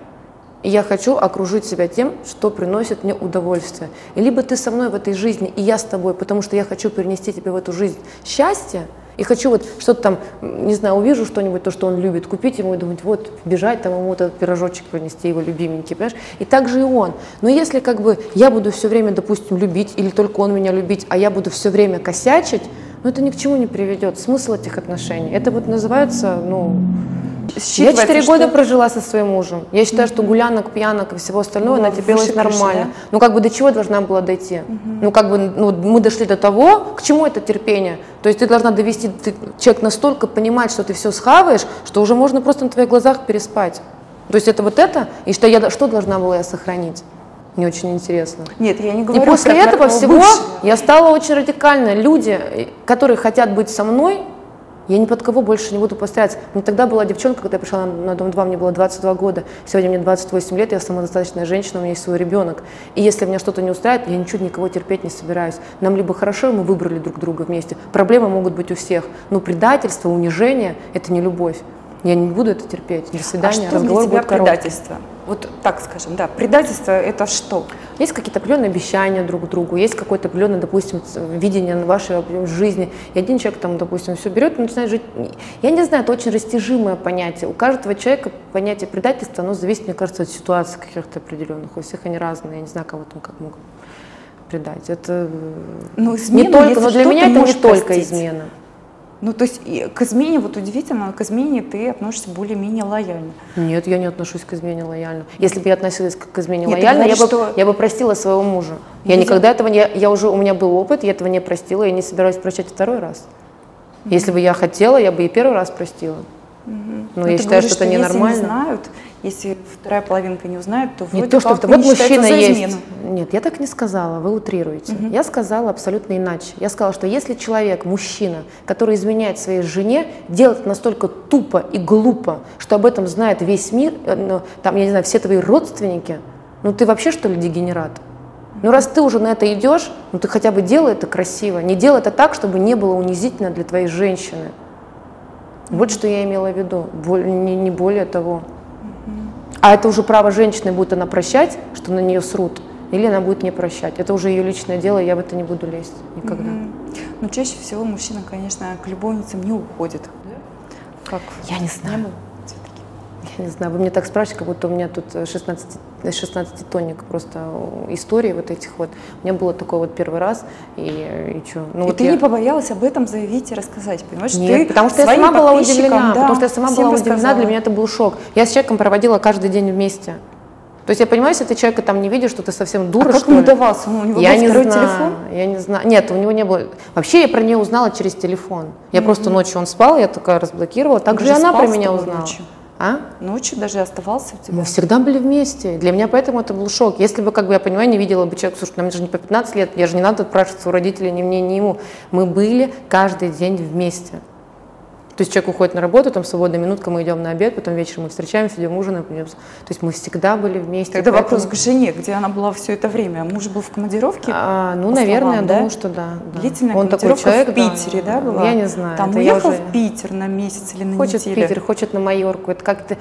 и я хочу окружить себя тем, что приносит мне удовольствие. И либо ты со мной в этой жизни, и я с тобой, потому что я хочу перенести тебе в эту жизнь счастье, и хочу вот что-то там, не знаю, увижу что-нибудь, то, что он любит, купить ему и думать, вот, бежать, там ему этот пирожочек принести, его любименький, понимаешь? И так же и он. Но если как бы я буду все время, допустим, любить, или только он меня любить, а я буду все время косячить, ну это ни к чему не приведет. Смысл этих отношений. Это вот называется, ну... Я 4 года прожила со своим мужем. Я считаю, что гулянок, пьянок и всего остального натерпелась нормально. Да? Ну как бы до чего должна была дойти? Ну как бы мы дошли до того, к чему это терпение. То есть ты должна довести, человек настолько понимать, что ты все схаваешь, что уже можно просто на твоих глазах переспать. То есть это вот это, и что, что должна была я сохранить? Мне очень интересно. Нет, я не говорю. И после этого всего я стала очень радикальной. Люди, которые хотят быть со мной, я ни под кого больше не буду постараться. Мне тогда была девчонка, когда я пришла на Дом 2, мне было 22 года. Сегодня мне 28 лет, я самодостаточная женщина, у меня есть свой ребенок. И если меня что-то не устраивает, я ничего, никого терпеть не собираюсь. Нам либо хорошо, мы выбрали друг друга вместе. Проблемы могут быть у всех. Но предательство, унижение – это не любовь. Я не буду это терпеть. До свидания. А что для тебя предательство? Вот так скажем, да. Предательство – это что? Есть какие-то определенные обещания друг другу, есть какое-то определенное, допустим, видение вашей жизни. И один человек, там, допустим, все берет и начинает жить. Я не знаю, это очень растяжимое понятие. У каждого человека понятие предательства, оно зависит, мне кажется, от ситуации каких-то определенных. У всех они разные. Я не знаю, кого там как могут предать. Это не только, но для меня это не только измена. Ну, то есть к измене, вот удивительно, к измене ты относишься более-менее лояльно. Нет, я не отношусь к измене лояльно. Если бы я относилась к измене лояльно, я бы простила своего мужа. Я никогда этого не... У меня был опыт, я этого не простила, я не собираюсь прощать второй раз. Если бы я хотела, я бы и первый раз простила. Но я считаю, что это ненормально. Если вторая половинка не узнает, то вроде как не считается за измену. Нет, я так не сказала, вы утрируете. Я сказала абсолютно иначе. Я сказала, что если человек, мужчина, который изменяет своей жене, делает настолько тупо и глупо, что об этом знает весь мир, там, я не знаю, все твои родственники, ну ты вообще, что ли, дегенерат? Ну раз ты уже на это идешь, ну ты хотя бы делай это красиво, не делай это так, чтобы не было унизительно для твоей женщины. Вот что я имела в виду, не более того. А это уже право женщины, будет она прощать, что на нее срут, или она будет не прощать. Это уже ее личное дело, я в это не буду лезть никогда. Но чаще всего мужчина, конечно, к любовницам не уходит. Да? Как? Я не знаю. Все-таки. Я не знаю. Вы мне так спрашиваете, как будто у меня тут 16-тонник просто истории вот этих вот. У меня было такое вот первый раз, и что? Ну, и вот ты не побоялась об этом заявить и рассказать, понимаешь? Нет, потому что я сама была удивлена, да, потому что я сама была удивлена, для меня это был шок. Я с человеком проводила каждый день вместе. То есть я понимаю, если ты человека там не видишь, что ты совсем дура, что ли? А как ему давался? У него был второй телефон? Я не знаю. Нет, у него не было. Вообще я про нее узнала через телефон. Я просто ночью он спал, я такая разблокировала. Так же и она про меня узнала. А? Ночью даже оставался у тебя? Мы всегда были вместе. Для меня поэтому это был шок. Если бы, как бы я понимаю, не видела бы человека, слушай, нам же не по 15 лет, я же не надо спрашиваться у родителей ни мне, ни ему. Мы были каждый день вместе. То есть человек уходит на работу, там свободная минутка, мы идем на обед, потом вечером мы встречаемся, идем ужинаем, придемся. То есть мы всегда были вместе. Тогда поэтому... вопрос к жене, где она была все это время? Муж был в командировке? Ну, наверное, словам, да? Думаю, что да. Длительная он командировка такой человек, в Питере, да, была? Я не знаю. Там уехал уже... в Питер на месяц или на хочет неделю? Хочет в Питер, хочет на Майорку. Это как-то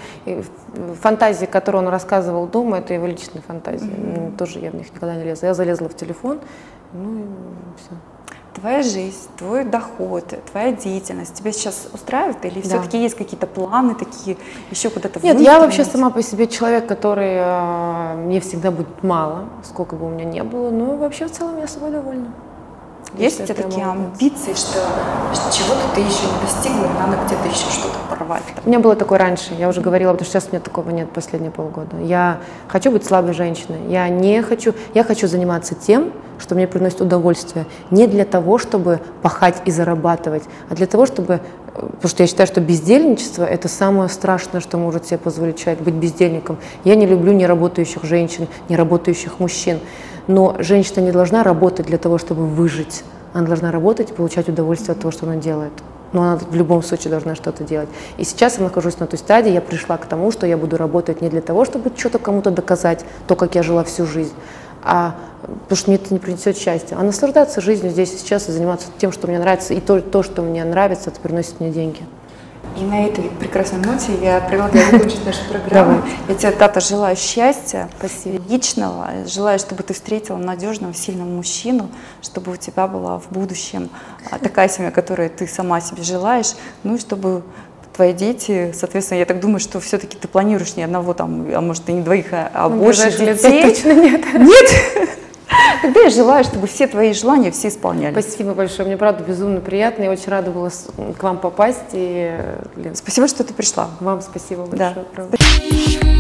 фантазии, которые он рассказывал дома, это его личные фантазии. Mm-hmm. Тоже я в них никогда не лезла. Я залезла в телефон, ну и все. Твоя жизнь, твой доход, твоя деятельность тебя сейчас устраивает или все-таки есть какие-то планы такие, еще куда-то? Нет, я вообще сама по себе человек, который мне всегда будет мало, сколько бы у меня ни было, но вообще в целом я собой довольна. Есть у тебя такие амбиции, что чего-то ты еще не достигла, надо где-то еще что-то порвать? Там. У меня было такое раньше, я уже говорила, потому что сейчас у меня такого нет последние полгода. Я хочу быть слабой женщиной, я хочу заниматься тем, что мне приносит удовольствие. Не для того, чтобы пахать и зарабатывать, а для того, чтобы... Потому что я считаю, что бездельничество – это самое страшное, что может себе позволить человек, быть бездельником. Я не люблю неработающих женщин, неработающих мужчин. Но женщина не должна работать для того, чтобы выжить. Она должна работать и получать удовольствие от того, что она делает. Но она в любом случае должна что-то делать. И сейчас я нахожусь на той стадии, я пришла к тому, что я буду работать не для того, чтобы что-то кому-то доказать, то, как я жила всю жизнь, а потому что мне это не принесет счастья. А наслаждаться жизнью здесь и сейчас и заниматься тем, что мне нравится, и то, что мне нравится, это приносит мне деньги. И на этой прекрасной ноте я предлагаю закончить нашу программу. Давай. Я тебе, Тата, желаю счастья, спасибо, личного. Желаю, чтобы ты встретила надежного, сильного мужчину, чтобы у тебя была в будущем такая семья, которую ты сама себе желаешь, ну и чтобы твои дети, соответственно, я так думаю, что все-таки ты планируешь не одного, там, а может и не двоих, а больше детей. Точно нет. Нет? Тогда я желаю, чтобы все твои желания все исполнялись. Спасибо большое. Мне, правда, безумно приятно. Я очень рада была к вам попасть. И... Спасибо, что ты пришла. Вам спасибо большое. Да.